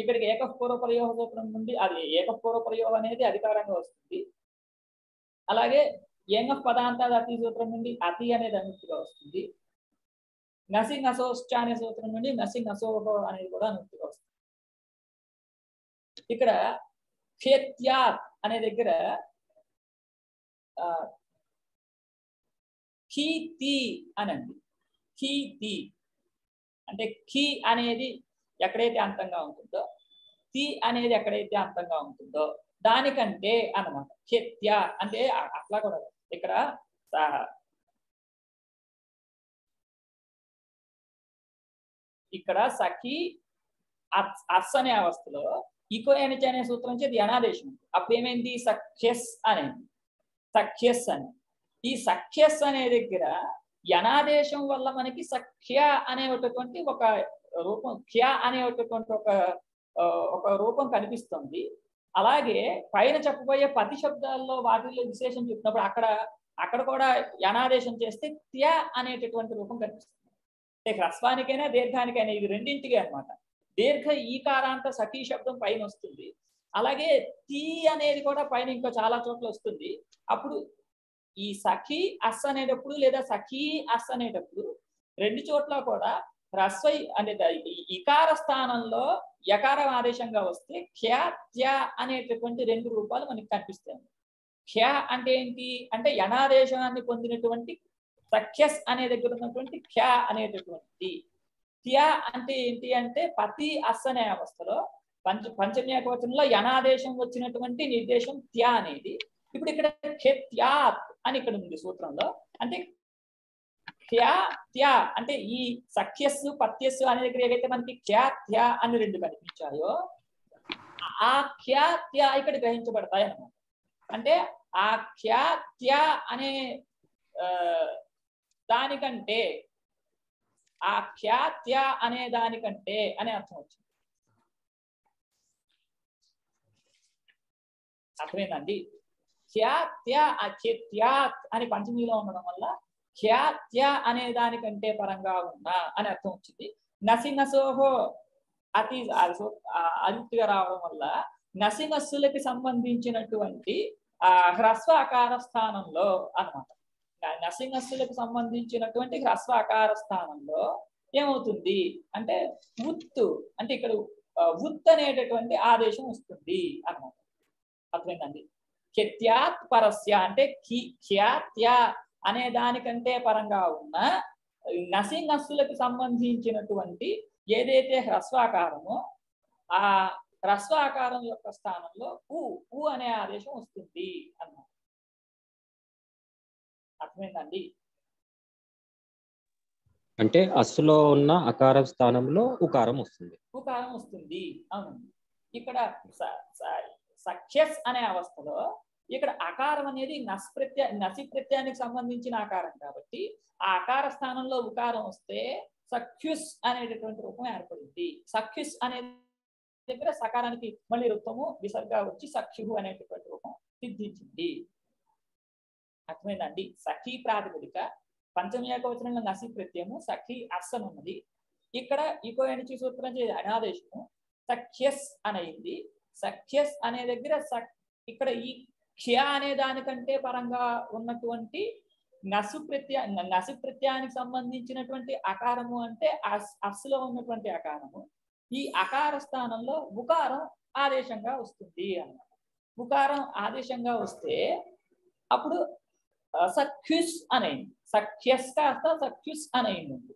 ఇక్కడికి ఏకపూర్వ ప్రయోగ సూత్రం నుండి అది ఏకపూర్వ ప్రయోగం అనేది అధికారంగా వస్తుంది. అలాగే ఏంగ పదాంతాది అతి సూత్రం నుండి అతి అనేది అనువృత్తిగా వస్తుంది. నసింగ్ అసోశ్చ అనే సూత్రం నుండి నసింగ్ అసోహ అనేది కూడా అనువృత్తిగా వస్తుంది. ఇక్కడ క్షేత్యాత్ అనే దగ్గర కీతి అనండి. కీతి అంటే కీ అనేది ఎక్కడైతే అంతంగా ఉంటుందో, తి అనేది ఎక్కడైతే అంతంగా ఉంటుందో దానికంటే అనమాట. క్షేత్య అంటే అట్లా కూడా ఇక్కడ ఇక్కడ సఖీ అస్ అనే అవస్థలో ఈకో ఎనిచ అనే సూత్రం చేతి అనాదేశం. అప్పుడు ఏమైంది? సఖ్యస్ అనేది సఖ్యస్ అని. ఈ సఖ్యస్ అనే దగ్గర ఈ అనాదేశం వల్ల మనకి సఖ్య అనేటటువంటి ఒక రూపం, ఖ్య అనేటటువంటి ఒక ఒక రూపం కనిపిస్తుంది. అలాగే పైన చెప్పబోయే పది శబ్దాల్లో వాటిల్లో విశేషం చెప్పినప్పుడు అక్కడ అక్కడ కూడా యనాదేశం చేస్తే త్య అనేటటువంటి రూపం కనిపిస్తుంది. హ్రస్వానికైనా దీర్ఘానికైనా ఇది రెండింటికి అనమాట. దీర్ఘ ఈ కారాంత సఖీ శబ్దం పైన వస్తుంది, అలాగే తీ అనేది కూడా పైన ఇంకా చాలా చోట్ల వస్తుంది. అప్పుడు ఈ సఖీ అస్ అనేటప్పుడు లేదా సఖీ అస్ అనేటప్పుడు రెండు చోట్ల కూడా హ్రస్వ అనే ఇకార స్థానంలో యకారం ఆదేశంగా వస్తే ఖ్య త్య అనేటటువంటి రెండు రూపాలు మనకి కనిపిస్తాయి. ఖ్య అంటే ఏంటి అంటే యనాదేశాన్ని పొందినటువంటి సఖ్యస్ అనే దగ్గర ఉన్నటువంటి ఖ్య అనేటటువంటి. త్య అంటే ఏంటి అంటే పతి అస్ అనే అవస్థలో పంచ పంచమ్య వచనంలో యనాదేశం వచ్చినటువంటి నిర్దేశం త్య అనేది. ఇప్పుడు ఇక్కడ ఖ్యా అని ఇక్కడ ఉంది సూత్రంలో, అంటే ఖ్యా త్యా అంటే ఈ సఖ్యస్సు పత్యస్సు అనే దగ్గర ఏదైతే మనకి ఖ్యా త్యా అని రెండు కనిపించాయో ఆ ఖ్యా త్యా ఇక్కడ గ్రహించబడతాయి అన్నమాట. అంటే ఆ ఖ్యా త్యా అనే దానికంటే ఆ ఖ్యా త్యా అనే దానికంటే అనే అర్థం వచ్చింది. అర్థమేనండి. ఖ్యా త్యా ఖ్యా అని పంచమీలో ఉండడం వల్ల ఖ్యా త్యా అనే దానికంటే పరంగా ఉన్నా అని అర్థం వచ్చింది. నసి నసోహో అతి అతిగా రావడం వల్ల నసి నస్సులకి సంబంధించినటువంటి ఆ హ్రస్వాకార స్థానంలో అనమాట. నసి నస్సులకు సంబంధించినటువంటి హ్రస్వాకార స్థానంలో ఏమవుతుంది అంటే ఉత్తు అంటే ఇక్కడ ఉత్ అనేటటువంటి ఆదేశం వస్తుంది అనమాట. అర్థమైందండి. ఖ్యత్యాత్ పరస్య అంటే ఖ్యాత్యా అనే దానికంటే పరంగా ఉన్న నసి నస్సులకు సంబంధించినటువంటి ఏదైతే హ్రస్వాకారమో ఆ హ్రస్వాకారం యొక్క స్థానంలో ఉ ఉ అనే ఆదేశం వస్తుంది అన్నమాట. అర్థమైందండి. అంటే అస్సులో ఉన్న అకారం స్థానంలో ఉకారం వస్తుంది, ఉకారం వస్తుంది. అవునండి. ఇక్కడ సఖ్యస్ అనే అవస్థలో ఇక్కడ అకారం అనేది నస్ ప్రత్య నసి ప్రత్యానికి సంబంధించిన ఆకారం కాబట్టి ఆ ఆకార స్థానంలో ఉకారం వస్తే సఖ్యుస్ అనేటటువంటి రూపం ఏర్పడింది. సఖ్యుస్ అనే దగ్గర సకారానికి మళ్ళీ రూపము విసర్గా వచ్చి సఖ్యు అనేటటువంటి రూపం సిద్ధించింది. అర్థమైందండి. సఖీ ప్రాతిపదిక పంచమీ వచనంలో నసి ప్రత్యము సఖీ అస్సన్ ఉన్నది. ఇక్కడ ఇకో ఎనిచి సూత్రం చేసి అనాదేశము సఖ్యస్ అనేది. సఖ్యస్ అనే దగ్గర సక్ ఇక్కడ ఈ ఖ్య అనే దానికంటే పరంగా ఉన్నటువంటి నసు ప్రత్య నసు ప్రత్యానికి సంబంధించినటువంటి అకారము అంటే అస్ అస్సులో ఉన్నటువంటి అకారము ఈ అకార స్థానంలో ఉకారం ఆదేశంగా వస్తుంది అన్నమాట. ఉకారం ఆదేశంగా వస్తే అప్పుడు సఖ్యుస్ అనైంది. సఖ్యస్ కాస్త సఖ్యుస్ అనైంది.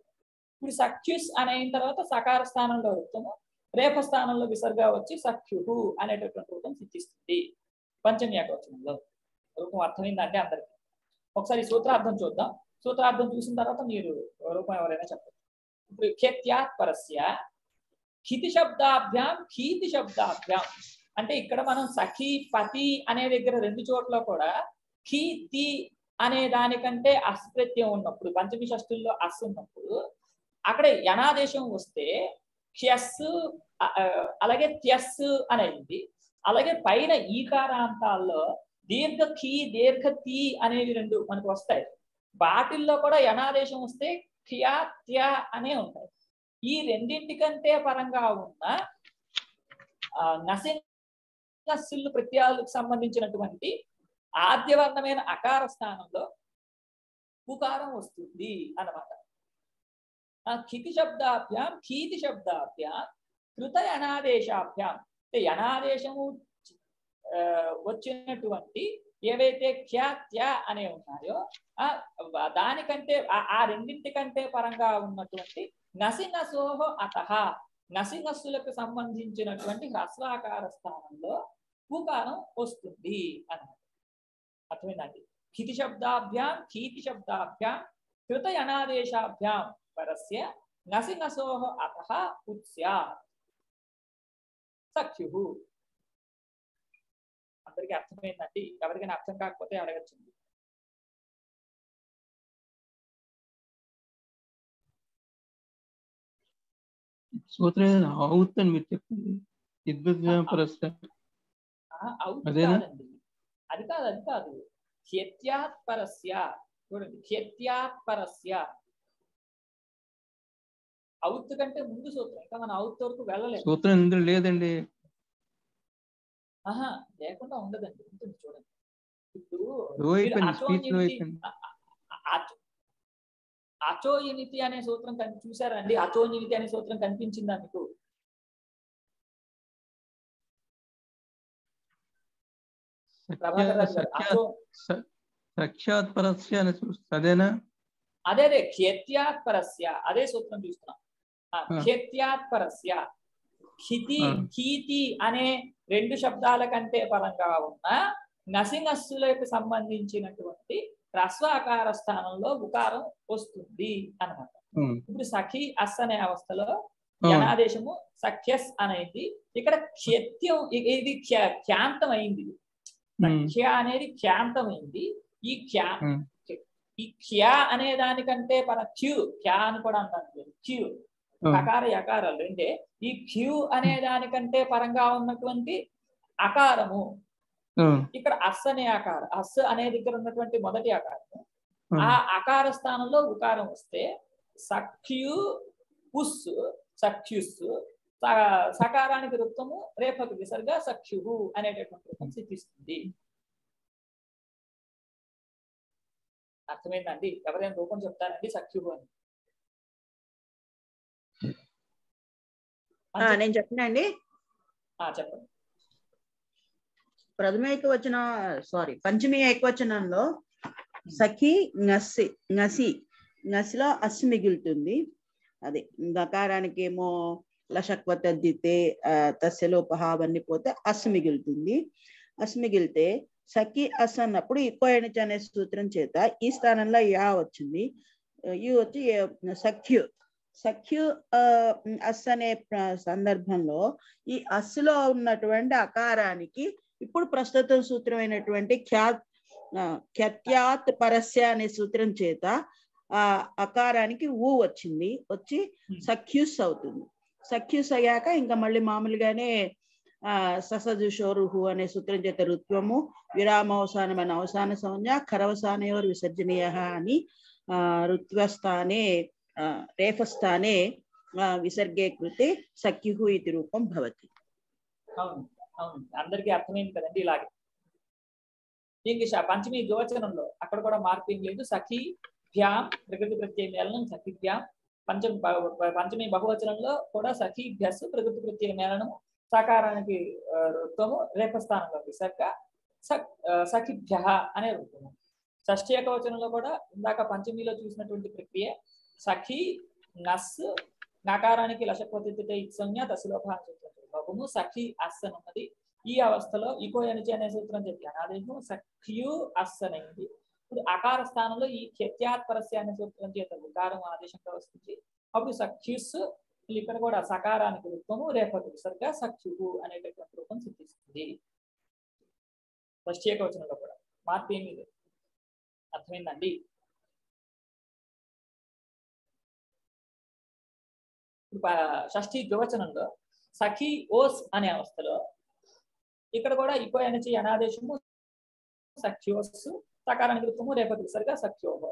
ఇప్పుడు సఖ్యుస్ అనైన తర్వాత సకార స్థానంలో వృత్తము రేఖ స్థానంలో విసర్గా వచ్చి సఖ్యుహు అనేటటువంటి రూపం సిద్ధిస్తుంది పంచమ్యాక వచనంలో. రూపం అర్థమైందంటే అందరికి ఒకసారి సూత్రార్థం చూద్దాం. సూత్రార్థం చూసిన తర్వాత మీరు రూపం ఎవరైనా చెప్పచ్చు. ఇప్పుడు ఖ్యత్యాత్ పరస్య కితి శబ్దాభ్యాం కీతి శబ్దాభ్యాం అంటే ఇక్కడ మనం సఖీ పతి అనే దగ్గర రెండు చోట్ల కూడా కీతి అనే దానికంటే అస్ ప్రత్యం ఉన్నప్పుడు పంచమి షష్ఠుల్లో అస్ ఉన్నప్పుడు అక్కడ యనాదేశం వస్తే ఖ్యస్సు అలాగే త్యస్సు అనేది. అలాగే పైన ఈ కారాంతాల్లో దీర్ఘ ఖీ దీర్ఘ తీ అనేవి రెండు మనకు వస్తాయి. వాటిల్లో కూడా యనాదేశం వస్తే ఖ్యా త్యా అనే ఉంటాయి. ఈ రెండింటికంటే పరంగా ఉన్న నసి నస్సులు ప్రత్యాలకు సంబంధించినటువంటి ఆద్యవర్ణమైన అకార స్థానంలో ఉకారం వస్తుంది అన్నమాట. కితి శబ్దాభ్యాం కీతి శబ్దాభ్యాం కృత యనాదేశాభ్యాం అంటే యనాదేశము వచ్చినటువంటి ఏవైతే ఖ్యా త్యా అనే ఉన్నాయో ఆ దానికంటే ఆ రెండింటికంటే పరంగా ఉన్నటువంటి నసి నసోహో అతః నసి నస్సులకు సంబంధించినటువంటి హ్రస్వాకార స్థానంలో ఉకారం వస్తుంది అన్నమాట. అర్థమైందండి. కితి శబ్దాభ్యాం కీతి శబ్దాభ్యాం కృత యనాదేశాభ్యాం పరస్య నసి నసోహ అతః ఉచ్యా సఖ్యుః. అందరికీ అర్థమైందండి. ఎవరికైనా అర్థం కాకపోతే అడగచ్చు. సూత్రేన ఔత్తన్ మిత్యక్తి ఇద్విజ్ఞాన పరస్య ఆ ఔత్తన అది కాదు అది కాదు చేత్యాత్ పరస్య చూడండి చేత్యాత్ పరస్య ఔత్ కంటే ముందు సూత్రం ఇంకా మనం ఔత్ వరకు వెళ్ళలేదు సూత్రం ఇందులో లేదండి ఆహా లేకుండా ఉండదండి ఉంటుంది చూడండి అచోయినితి అనే సూత్రం చూసారా అండి అచోయినితి అనే సూత్రం కనిపించిందా మీకు అదే అదే క్షేత్యాత్ పరస్య అదే సూత్రం చూస్తున్నాం క్షేత్యాత్ పరస్య హితి హీతి అనే రెండు శబ్దాల కంటే పరంగా ఉన్న నసింహస్సులకు సంబంధించినటువంటి హ్రస్వాకార స్థానంలో ఉకారం వస్తుంది అనమాట. ఇప్పుడు సఖి అస్ అనే అవస్థలో జనాదేశము సఖ్యస్ అనేది ఇక్కడ క్షేత్యం ఇది ఖ్యాంతం అయింది సఖ్య అనేది ఖ్యాంతం అయింది ఈ ఖ్యా ఈ ఖ్యా అనే దానికంటే పర క్యూ ఖ్యా అని కూడా అంటాను క్యూ అకార యకారాలు రెండే ఈ క్యూ అనే దానికంటే పరంగా ఉన్నటువంటి అకారము ఇక్కడ అస్ అనే ఆకారం అస్ అనే దగ్గర ఉన్నటువంటి మొదటి ఆకారము ఆ ఆకార స్థానంలో ఉకారం వస్తే సఖ్యు ఉస్ సఖ్యుస్ సకారానికి వృత్తము రేపకు విసర్గా సఖ్యు అనేటటువంటి వృత్తం సిద్ధిస్తుంది. అర్థమైందండి? ఎవరైనా రూపం చెప్తారండి సఖ్యు అని నేను చెప్తానండి. చెప్పండి. ప్రథమ ఏకవచన సారీ పంచమీ ఏకవచనంలో సఖి నసి నసి నసిలో అస్సు మిగులుతుంది. అదే గకారానికి ఏమో లషక్వ తద్దితే తస్యలోపహ అవన్నీ పోతే అస్సు మిగులుతుంది. అస్సు మిగిలితే సఖి అస్ అన్నప్పుడు ఇకోయనిచ్ అనే సూత్రం చేత ఈ స్థానంలో యా వచ్చింది. ఈ వచ్చి సఖ్యు సఖ్యు అస్ అనే సందర్భంలో ఈ అస్సులో ఉన్నటువంటి అకారానికి ఇప్పుడు ప్రస్తుతం సూత్రమైనటువంటి ఖ్యాత్ ఖ్యాత్ పరస్య అనే సూత్రం చేత ఆ అకారానికి ఊ వచ్చింది వచ్చి సఖ్యూస్ అవుతుంది. సఖ్యూస్ అయ్యాక ఇంకా మళ్ళీ మామూలుగానే ఆ ససజుషోరుహు అనే సూత్రం చేత రుత్వము విరామావసానమైన అవసాన సంజ్ఞ ఖరవసానయోర్ విసర్జనీయ అని ఆ రుత్వస్థానే రేఫస్థానే విసర్గే కృతే సఖ్యుహు ఇది రూపం భవతి. అవును అందరికీ అర్థమైంది కదండి. ఇలాగే దీనికి పంచమీ ద్వివచనంలో అక్కడ కూడా మార్పింగ్ లేదు. సఖీ భ్యాం ప్రకృతి ప్రత్యయ మేళనం సఖీ భ్యాం పంచమి పంచమీ బహువచనంలో కూడా సఖీ భ్యస్ ప్రకృతి ప్రత్యయ మేళనము సకారానికి వృత్తము రేపస్థానంలో విసర్గ సఖిభ్య అనే వృత్తము. షష్ఠీ ఏకవచనంలో కూడా ఇందాక పంచమీలో చూసినటువంటి ప్రక్రియ సఖీ నస్ నకారానికి లషపతితే సంజ్ఞ దశలోభ బహుము సఖి అస్ అని ఉన్నది. ఈ అవస్థలో ఇకో ఎనిచి అనే సూత్రం చెప్పాను అదేమో సఖ్యు అస్ అనేది ఇప్పుడు అకార స్థానంలో ఈ ఖ్యాత్ పరస్య అనే సూత్రం చేత ఉకారం ఆదేశంగా వస్తుంది. అప్పుడు సఖ్యుస్ ఇక్కడ కూడా సకారానికి రూపము రేపటి సరిగ్గా సఖ్యువు అనేటటువంటి రూపం సిద్ధిస్తుంది. ప్రత్యేక వచనంలో కూడా మార్పు ఏమీ లేదు. అర్థమైందండి? షష్ఠీ ద్వివచనంలో సఖీ ఓస్ అనే అవస్థలో ఇక్కడ కూడా ఇకో ఎనచి అనాదేశము సఖ్యోస్ సకారానికి వృత్తము రేపటి సరిగా సఖ్యోహో.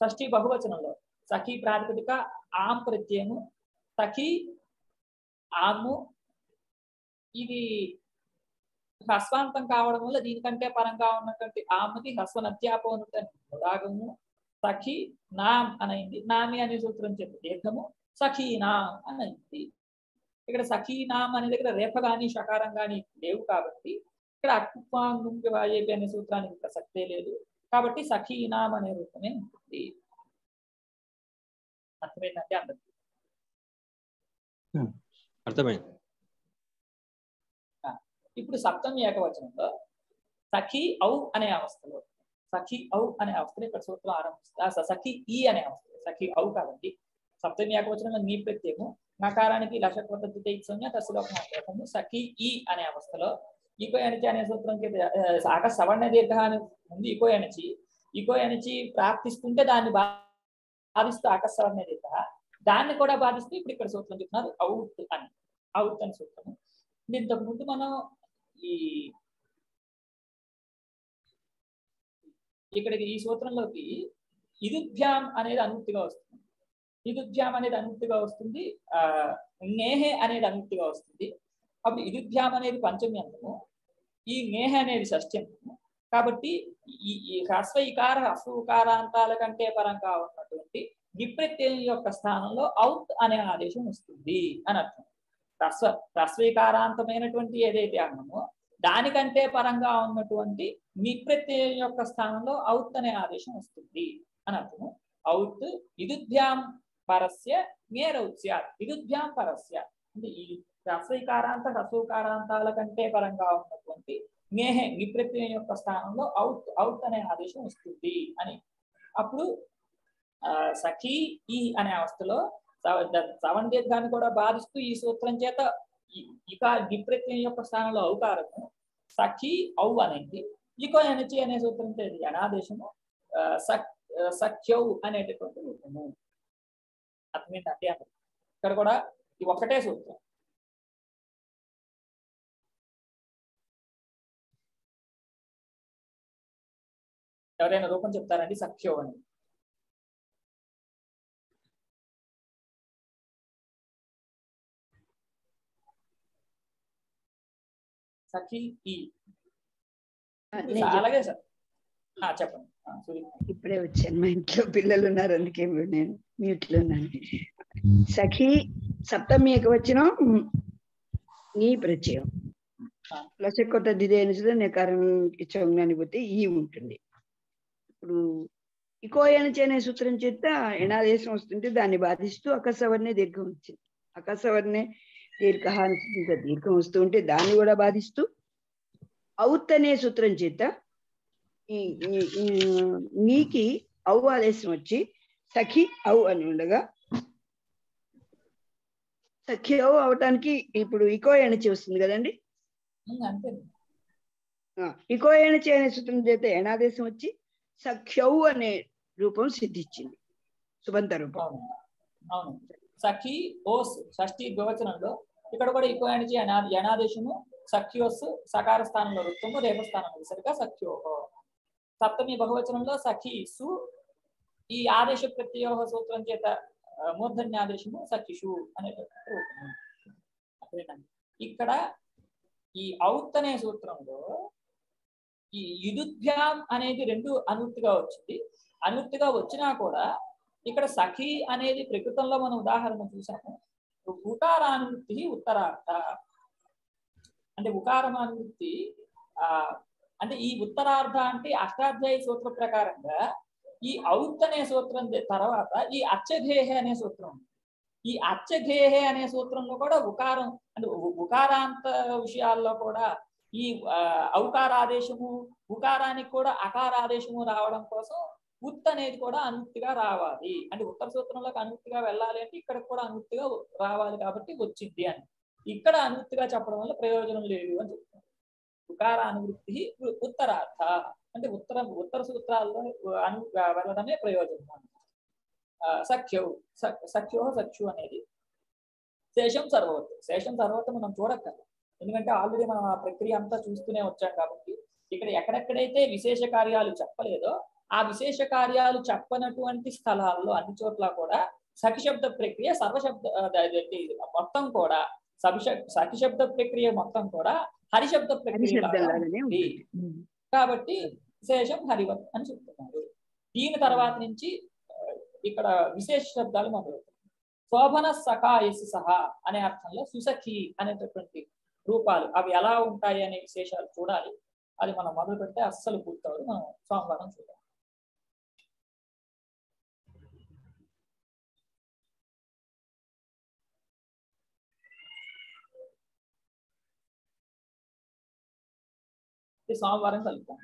షష్ఠీ బహువచనంలో సఖీ ప్రాతిపదిక ఆమ్ ప్రత్యయము సఖీ ఆము ఇది హ్రస్వాంతం కావడం వల్ల దీనికంటే పరంగా ఉన్నటువంటి ఆముది హ్రస్వనత్యాపోనుంటని మూడాగము సఖీ నామ్ అనైంది. నామి అనే సూత్రం చెప్పి దీర్ఘము సఖీ నామ్ అనైంది. ఇక్కడ సఖీనాం అనే దగ్గర రేఫ కానీ షకారం కానీ లేవు కాబట్టి ఇక్కడ అక్కువాంగు వాయేపి అనే సూత్రానికి ప్రసక్తే లేదు కాబట్టి సఖీనాం అనే రూపమే ఉంటుంది. అర్థమైందంటే అందరికి అర్థమైంది. ఇప్పుడు సప్తమి ఏకవచనంలో సఖీ ఔ అనే అవస్థలో సఖీ ఔ అనే అవస్థలో ఇక్కడ సూత్రం ఆరంభిస్తుంది. సఖీ ఈ అనే అవస్థలో సఖీ ఔ కాబట్టి సప్తమి ఏకవచనంలో నీ ప్రత్యేకము నకారానికి లషక్వతద్ధితే సంజ్ఞ దశలోపము సఖీ ఈ అనే అవస్థలో ఈకో ఎనచి అనే సూత్రం ఆక సవర్ణ దీర్ఘ అని ముందు ఈకో ఎనచి ఈకో ఎనచి ప్రాప్తిస్తుంటే దాన్ని బాధిస్తూ ఆకస్సవర్ణ దీర్ఘ దాన్ని కూడా భావిస్తే ఇప్పుడు ఇక్కడ సూత్రం చెప్తున్నారు అవుట్ అని, అవుట్ అని సూత్రము. ఇంతకు ముందు మనం ఈ ఇక్కడికి ఈ సూత్రంలోకి ఇదుధ్యాం అనేది అనుక్తిగా వస్తుంది, ఇదుధ్యాం అనేది అనుక్తిగా వస్తుంది, ఆ నేహే అనేది అనుక్తిగా వస్తుంది. అప్పుడు ఇదుధ్యాం అనేది పంచమ్యంతము, ఈ నేహ అనేది షష్ట్యంతము. కాబట్టి ఈ ఈ హ్రస్వ ఇకార హ్రస్వ ఉకారాంతాల కంటే పరంగా ఉన్నటువంటి విప్రత్యయం యొక్క స్థానంలో అవుట్ అనే ఆదేశం వస్తుంది అని అర్థం. హ్రస్వ హ్రస్వీకారాంతమైనటువంటి ఏదైతే అన్నమో దానికంటే పరంగా ఉన్నటువంటి విప్రత్యయం యొక్క స్థానంలో అవుట్ అనే ఆదేశం వస్తుంది అని అర్థము. అవుట్ విదుద్భ్యాం పరస్య నేరౌత్స్య, విదుద్భ్యాం పరస్య అంటే ఈ హ్రస్వీకారాంత హ్రస్వకారాంతాల కంటే పరంగా ఉన్నటువంటి నేహే విప్రత్యయం యొక్క స్థానంలో అవుట్ అవుట్ అనే ఆదేశం వస్తుంది అని. అప్పుడు సఖీ ఈ అనే అవస్థలో సవన్ దీర్ఘాన్ని కూడా బాధిస్తూ ఈ సూత్రం చేత ఇక విప్రత్యయం యొక్క స్థానంలో అవుకారము సఖీ ఔ అనేది, ఇకో ఎనచి అనే సూత్రం చేత అనాదేశము సక్ సఖ్యౌ అనేటటువంటి రూపము. అర్థమేంటే ఇక్కడ కూడా ఇది ఒకటే సూత్రం. ఎవరైనా రూపం చెప్తారండి సఖ్యో అని? సఖీ ఈ అలాగే సార్ చెప్పండి. ఇప్పుడే వచ్చాను, మా ఇంట్లో పిల్లలు ఉన్నారు అందుకే నేను మ్యూట్ లో ఉన్నాను. సఖీ సప్తమి ఏకవచనం నీ ప్రత్యయం ప్లస్ కొత్త దిదేనుసులో నే కారణం పోతే ఈ ఉంటుంది. ఇప్పుడు ఇకో ఎనచి అనే సూత్రం చేత ఎనాదేశం వస్తుంటే దాన్ని బాధిస్తూ అకసవర్ణే దీర్ఘం వచ్చింది, అకసవర్ణే దీర్ఘ ఇంకా దీర్ఘం వస్తూ ఉంటే దాన్ని కూడా బాధిస్తూ అవుత్ అనే సూత్రం చేత నీకి అవు ఆదేశం వచ్చి సఖి అవు అని ఉండగా సఖి అవు అవటానికి ఇప్పుడు ఇకో ఎనచి వస్తుంది కదండి. ఇకో ఎనచి అనే సూత్రం చేత ఎనాదేశం వచ్చి సఖ్యౌ అనే రూపం సిద్ధించింది, సుబంత రూపం. అవును సఖీ ఓస్ షష్ఠీ ద్వివచనంలో ఇక్కడ కూడా ఎక్కువ యనాదేశము సఖ్యోస్ సకార స్థానంలో వృత్తము రేప స్థానంలో సరిగా సఖ్యో. సప్తమి బహువచనంలో సఖీ సు ఈ ఆదేశ ప్రత్యయోహ సూత్రం చేత మూర్ధన్యాదేశము సఖిషు అనేటువంటి రూపము. ఇక్కడ ఈ ఔత్ అనే సూత్రంలో ఈ యుదుద్భ్యాం అనేది రెండు అనువృత్తిగా వచ్చింది. అనువృత్తిగా వచ్చినా కూడా ఇక్కడ సఖీ అనేది ప్రకృతంలో మనం ఉదాహరణ చూసాము. ఉకారానువృత్తి ఉత్తరార్థ అంటే ఉకారమానువృత్తి ఆ అంటే ఈ ఉత్తరార్థ అంటే అష్టాధ్యాయ సూత్ర ప్రకారంగా ఈ ఔత్ అనే సూత్రం తర్వాత ఈ అచ్చఘేహే అనే సూత్రం. ఈ అచ్చఘేహే అనే సూత్రంలో కూడా ఉకారం అంటే ఉకారాంత విషయాల్లో కూడా ఈ ఔకారాదేశము ఉకారానికి కూడా అకారాదేశము రావడం కోసం ఉత్ అనేది కూడా అనుక్తిగా రావాలి అంటే ఉత్తర సూత్రంలోకి అనుక్తిగా వెళ్ళాలి అంటే ఇక్కడ కూడా అనుక్తిగా రావాలి కాబట్టి వచ్చింది అని. ఇక్కడ అనుక్తిగా చెప్పడం వల్ల ప్రయోజనం లేదు అని చెప్తాం. ఉకార అనువృత్తి ఉత్తరార్థ అంటే ఉత్తర ఉత్తర సూత్రాల్లో అను వెళ్ళడమే ప్రయోజనం అని. సఖ్యౌ సఖ్యో సఖ్యు అనేది శేషం సర్వవత్. శేషం సర్వత్ మనం చూడక్కర్లేదు ఎందుకంటే ఆల్రెడీ మనం ఆ ప్రక్రియ అంతా చూస్తూనే వచ్చాం కాబట్టి ఇక్కడ ఎక్కడెక్కడైతే విశేష కార్యాలు చెప్పలేదో ఆ విశేష కార్యాలు చెప్పనటువంటి స్థలాల్లో అన్ని చోట్ల కూడా సఖిశబ్ద ప్రక్రియ సర్వశబ్ద మొత్తం కూడా సభిష సఖిశబ్ద ప్రక్రియ మొత్తం కూడా హరిశబ్ద ప్రక్రియ కాబట్టి విశేషం హరివత్ అని చెప్తున్నారు. దీని తర్వాత నుంచి ఇక్కడ విశేష శబ్దాలు మొదలవుతాయి. శోభన సఖా యసి సహా అనే అర్థంలో సుసఖి అనేటటువంటి రూపాలు అవి ఎలా ఉంటాయి అనే విశేషాలు చూడాలి. అది మనం మొదలు పెడితే అస్సలు పూర్తవుతుంది, మనం సోమవారం చూడాలి. సోమవారం కలుగుతాం.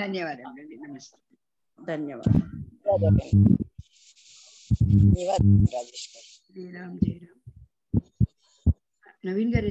ధన్యవాదాలు, ధన్యవాదాలు. నవీన్ గారు.